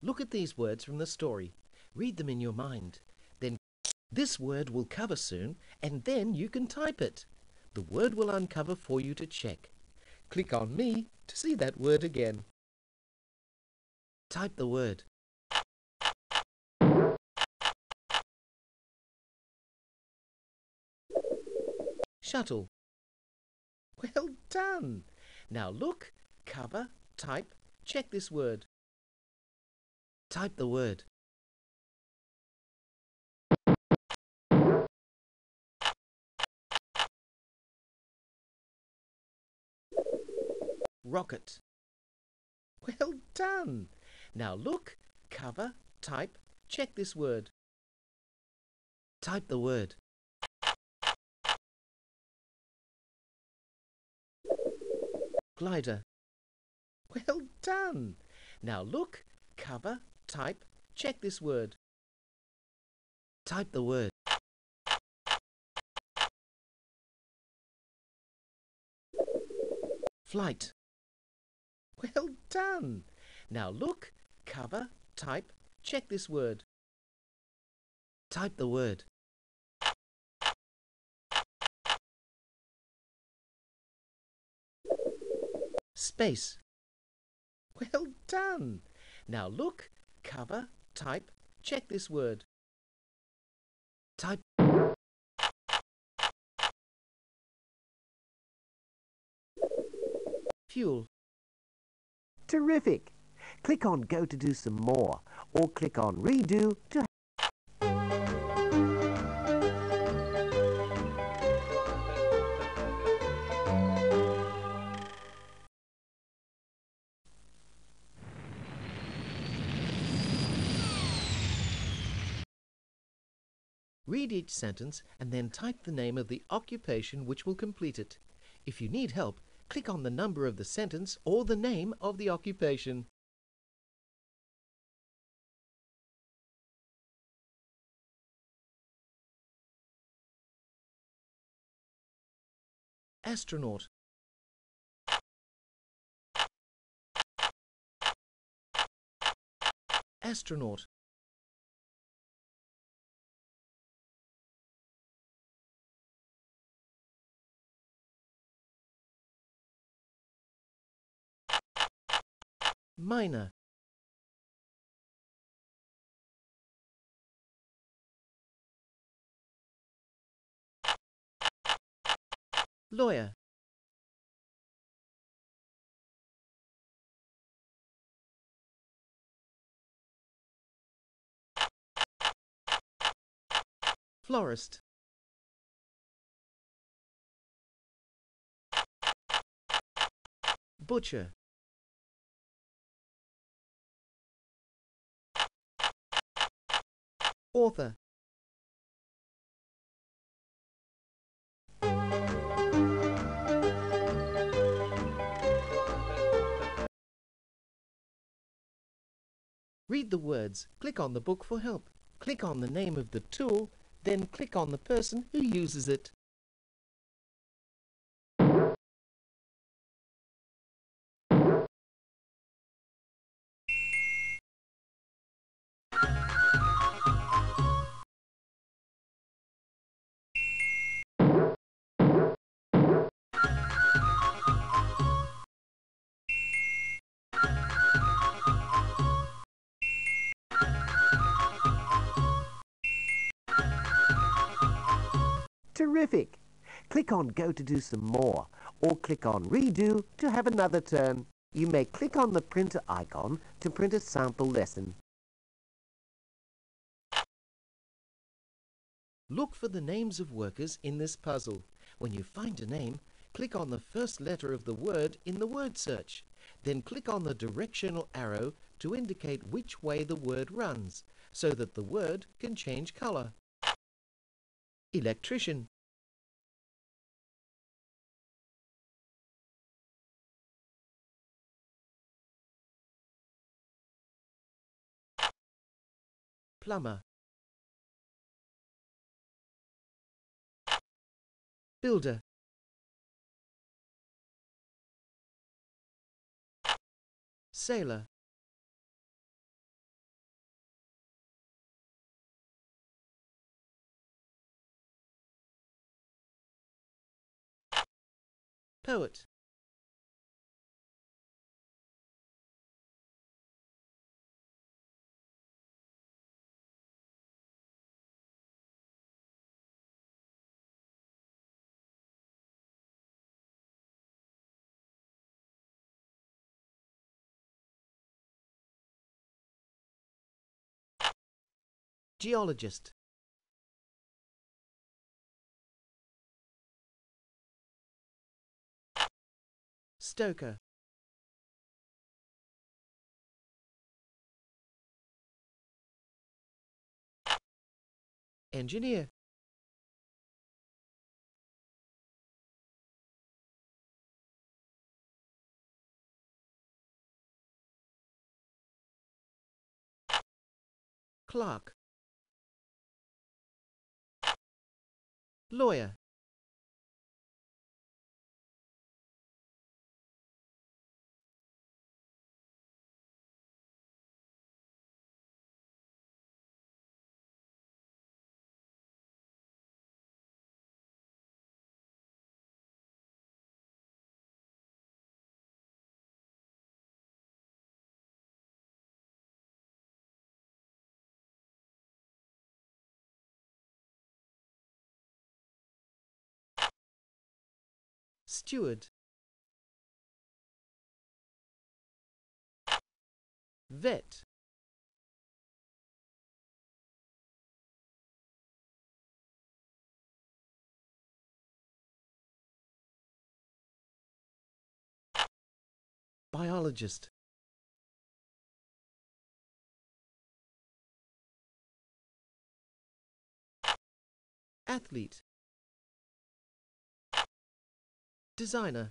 Look at these words from the story. Read them in your mind. Then this word will cover soon, and then you can type it. The word will uncover for you to check. Click on me to see that word again. Type the word. Shuttle. Well done! Now look, cover, type, check this word. Type the word. Rocket. Well done! Now look, cover, type, check this word. Type the word. Glider. Well done! Now look, cover, type, check this word. Type the word. Flight. Well done! Now look, cover, type, check this word. Type the word. Space. Well done! Now look, cover, type, check this word. Type. Fuel. Terrific! Click on Go to do some more, or click on Redo to... Read each sentence and then type the name of the occupation which will complete it. If you need help, click on the number of the sentence or the name of the occupation. Astronaut. Astronaut. Miner. Lawyer. Florist. Butcher. Author. Read the words, click on the book for help, click on the name of the tool, then click on the person who uses it. Terrific! Click on Go to do some more, or click on Redo to have another turn. You may click on the printer icon to print a sample lesson. Look for the names of workers in this puzzle. When you find a name, click on the first letter of the word in the word search. Then click on the directional arrow to indicate which way the word runs, so that the word can change color. Electrician. Plumber. Builder. Sailor. Poet. Geologist. Stoker. Engineer. Clerk. Lawyer. Steward. Vet. Biologist. Athlete. Designer.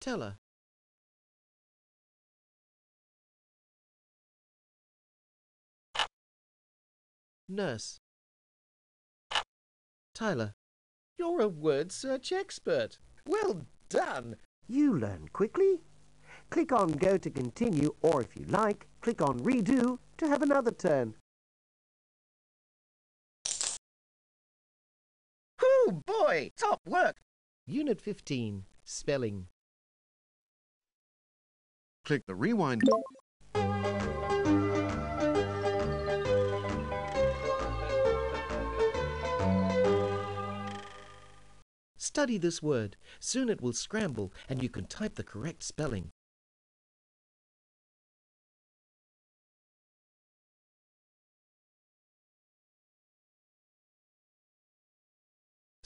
Teller. Nurse. Tyler. You're a word search expert. Well done. You learn quickly. Click on Go to continue, or if you like, click on Redo to have another turn. Oh boy, top work. Unit 15, spelling. Click the rewind. Study this word. Soon it will scramble and you can type the correct spelling.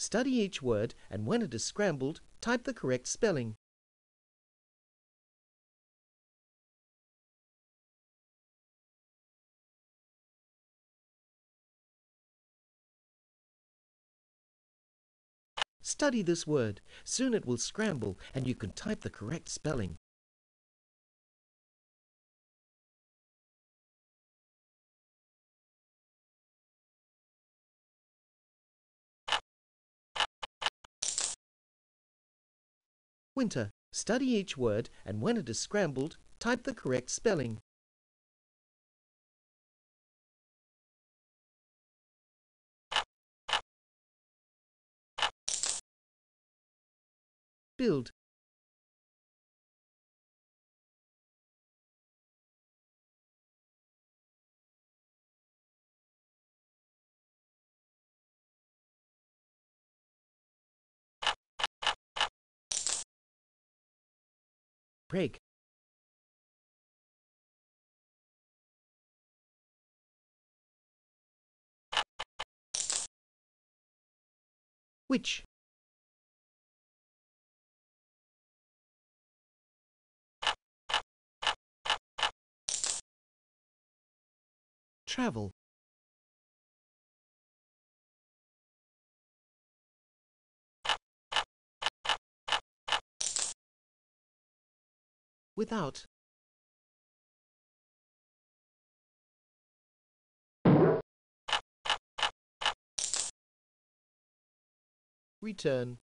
Study each word and when it is scrambled, type the correct spelling. Study this word. Soon it will scramble and you can type the correct spelling. Winter. Study each word and when it is scrambled, type the correct spelling. Build. Break. Which. Travel. Without. Return.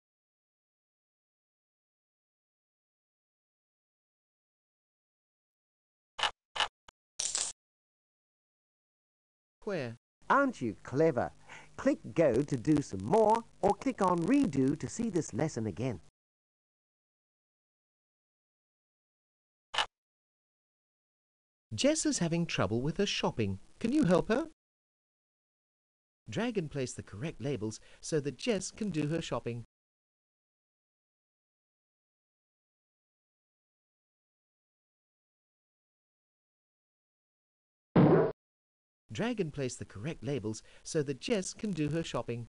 Where? Aren't you clever? Click Go to do some more, or click on Redo to see this lesson again. Jess is having trouble with her shopping. Can you help her? Drag and place the correct labels so that Jess can do her shopping. Drag and place the correct labels so that Jess can do her shopping.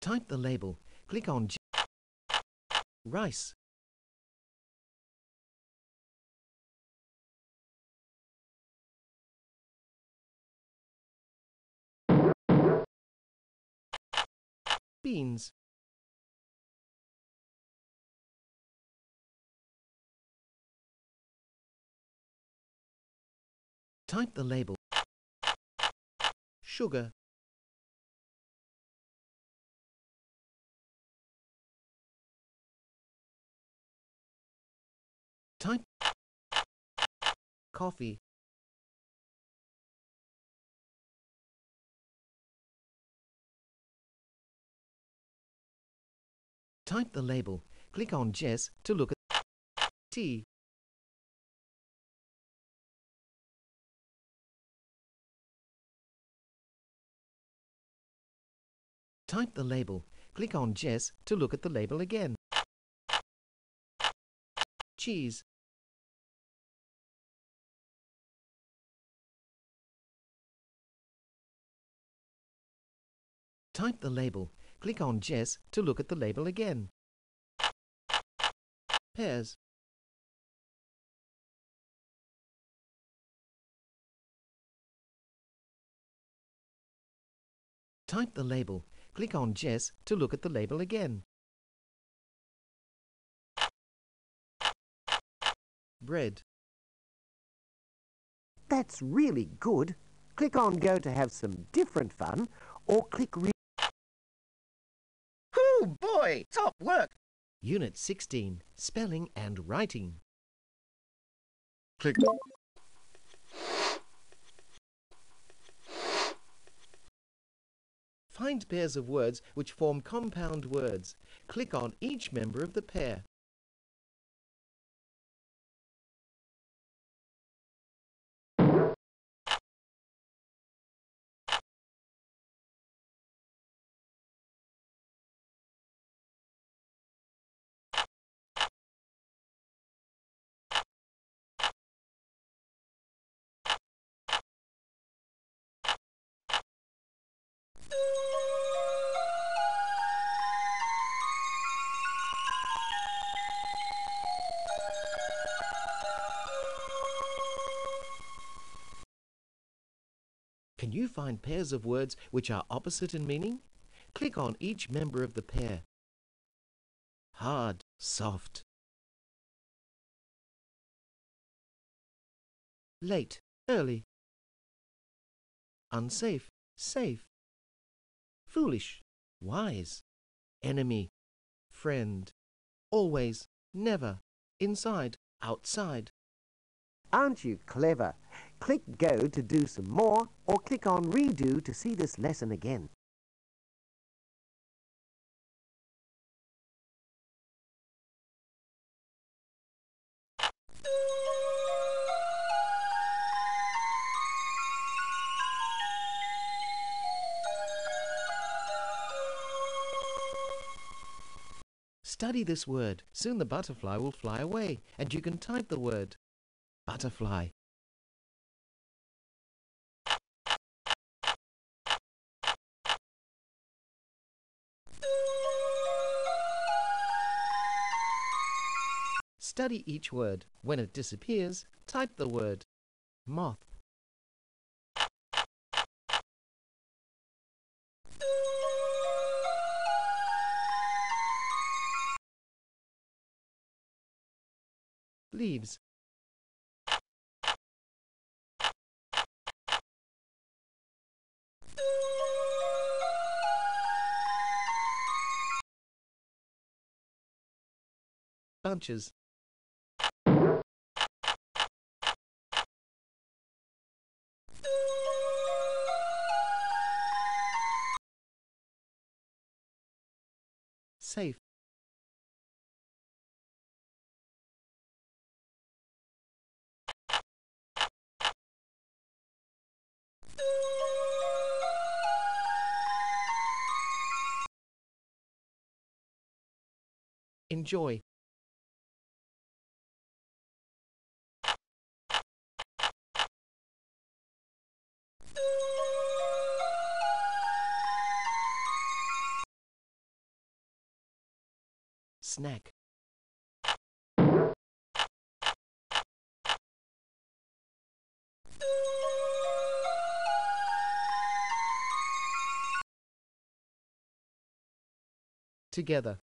Type the label. Click on Rice. Beans. Type the label. Sugar. Type coffee. Type the label. Click on Jess to look at tea. Type the label. Click on Jess to look at the label again. Cheese. Type the label. Click on Jess to look at the label again. Pears. Type the label. Click on Jess to look at the label again. Bread. That's really good. Click on Go to have some different fun, or click Read. Oh boy, top work! Unit 16, Spelling and Writing. Click. Find pairs of words which form compound words. Click on each member of the pair. Can you find pairs of words which are opposite in meaning? Click on each member of the pair. Hard, soft. Late, early. Unsafe, safe. Foolish, wise. Enemy, friend. Always, never. Inside, outside. Aren't you clever? Click Go to do some more, or click on Redo to see this lesson again. Study this word. Soon the butterfly will fly away, and you can type the word. Butterfly. Study each word. When it disappears, type the word moth. Leaves. Bunches. Safe. Enjoy. Snack. Together.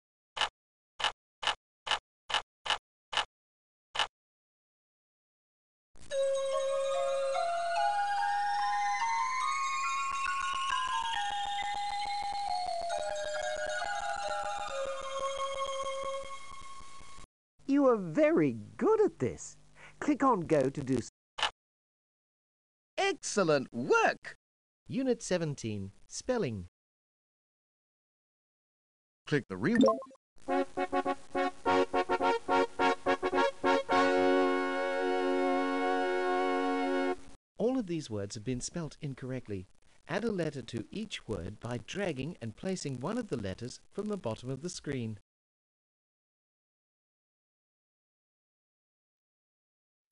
You are very good at this. Click on Go to do. Excellent work! Unit 17, Spelling. Click the real. All of these words have been spelt incorrectly. Add a letter to each word by dragging and placing one of the letters from the bottom of the screen.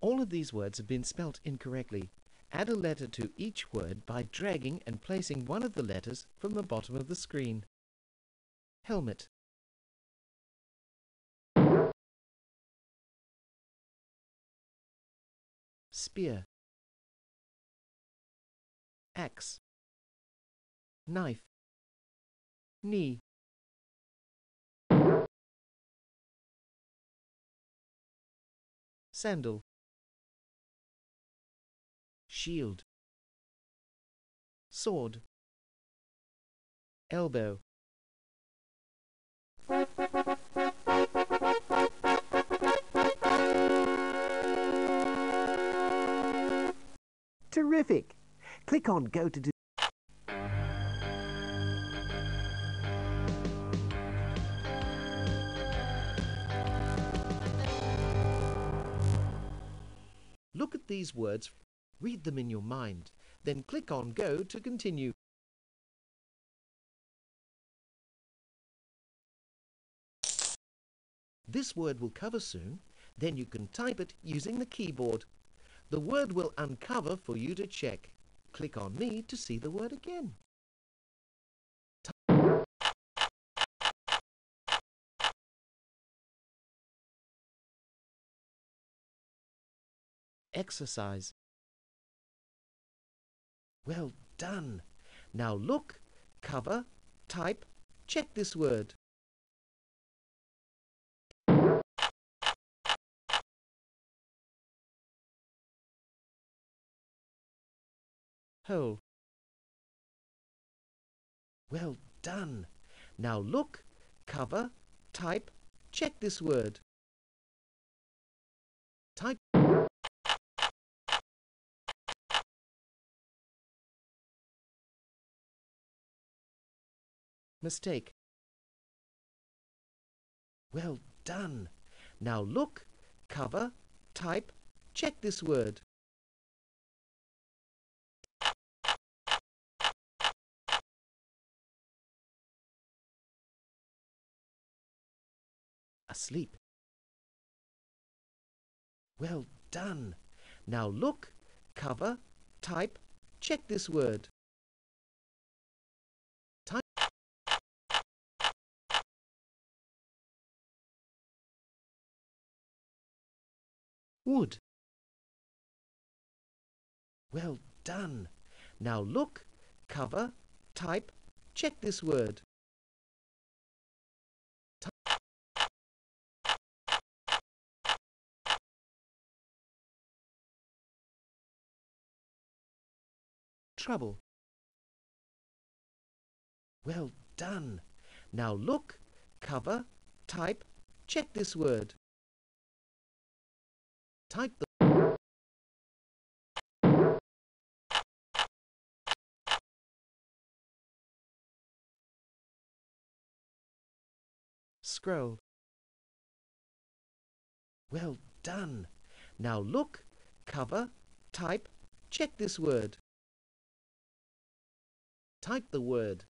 All of these words have been spelt incorrectly. Add a letter to each word by dragging and placing one of the letters from the bottom of the screen. Helmet. Spear. Axe. Knife. Knee. Sandal. Shield. Sword. Elbow. Terrific! Click on Go to Do. Look at these words, read them in your mind, then click on Go to continue. This word will cover soon, then you can type it using the keyboard. The word will uncover for you to check. Click on Me to see the word again. Exercise. Well done. Now look, cover, type, check this word. Hole. Well done. Now look, cover, type, check this word. Type. Mistake. Well done. Now look, cover, type, check this word. Asleep. Well done. Now look, cover, type, check this word. Type. Wood. Well done. Now look, cover, type, check this word. Trouble. Well done. Now look, cover, type, check this word. Type the Scroll. Well done. Now look, cover, type, check this word. Type the word.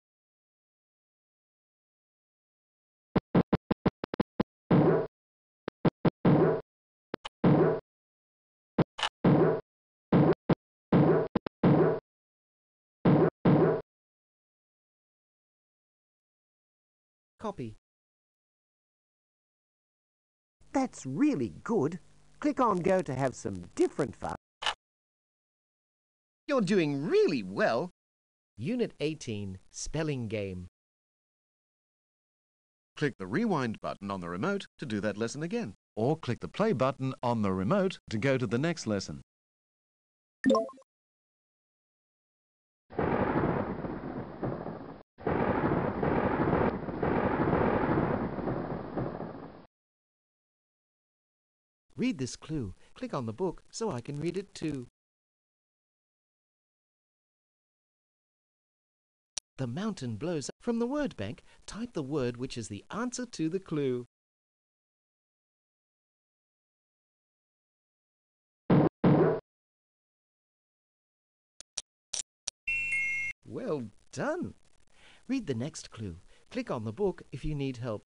Copy. That's really good. Click on Go to have some different fun. You're doing really well. Unit 18, Spelling Game. Click the rewind button on the remote to do that lesson again, or click the play button on the remote to go to the next lesson. Read this clue. Click on the book so I can read it too. The mountain blows up. From the word bank, type the word which is the answer to the clue. Well done. Read the next clue. Click on the book if you need help.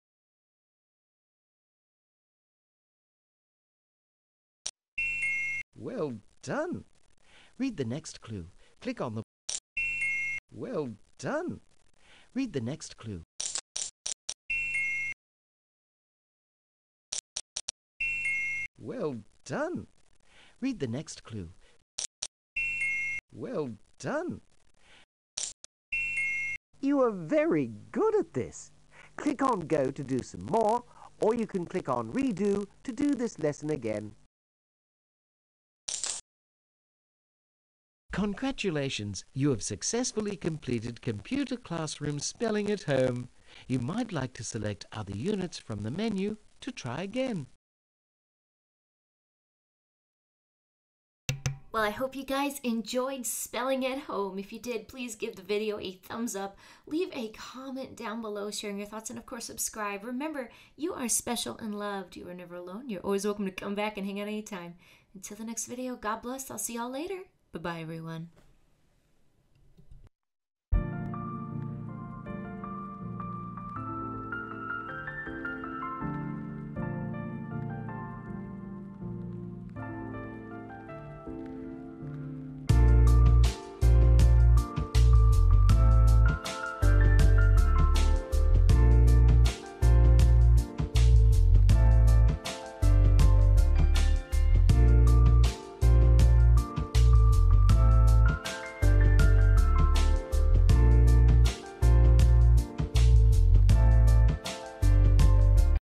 Well done. Read the next clue. Click on the book. Well done. Read the next clue. Well done. Read the next clue. Well done. You are very good at this. Click on Go to do some more, or you can click on Redo to do this lesson again. Congratulations, you have successfully completed Computer Classroom Spelling at Home. You might like to select other units from the menu to try again. Well, I hope you guys enjoyed Spelling at Home. If you did, please give the video a thumbs up. Leave a comment down below sharing your thoughts and, of course, subscribe. Remember, you are special and loved. You are never alone. You're always welcome to come back and hang out anytime. Until the next video, God bless. I'll see y'all later. Bye-bye, everyone.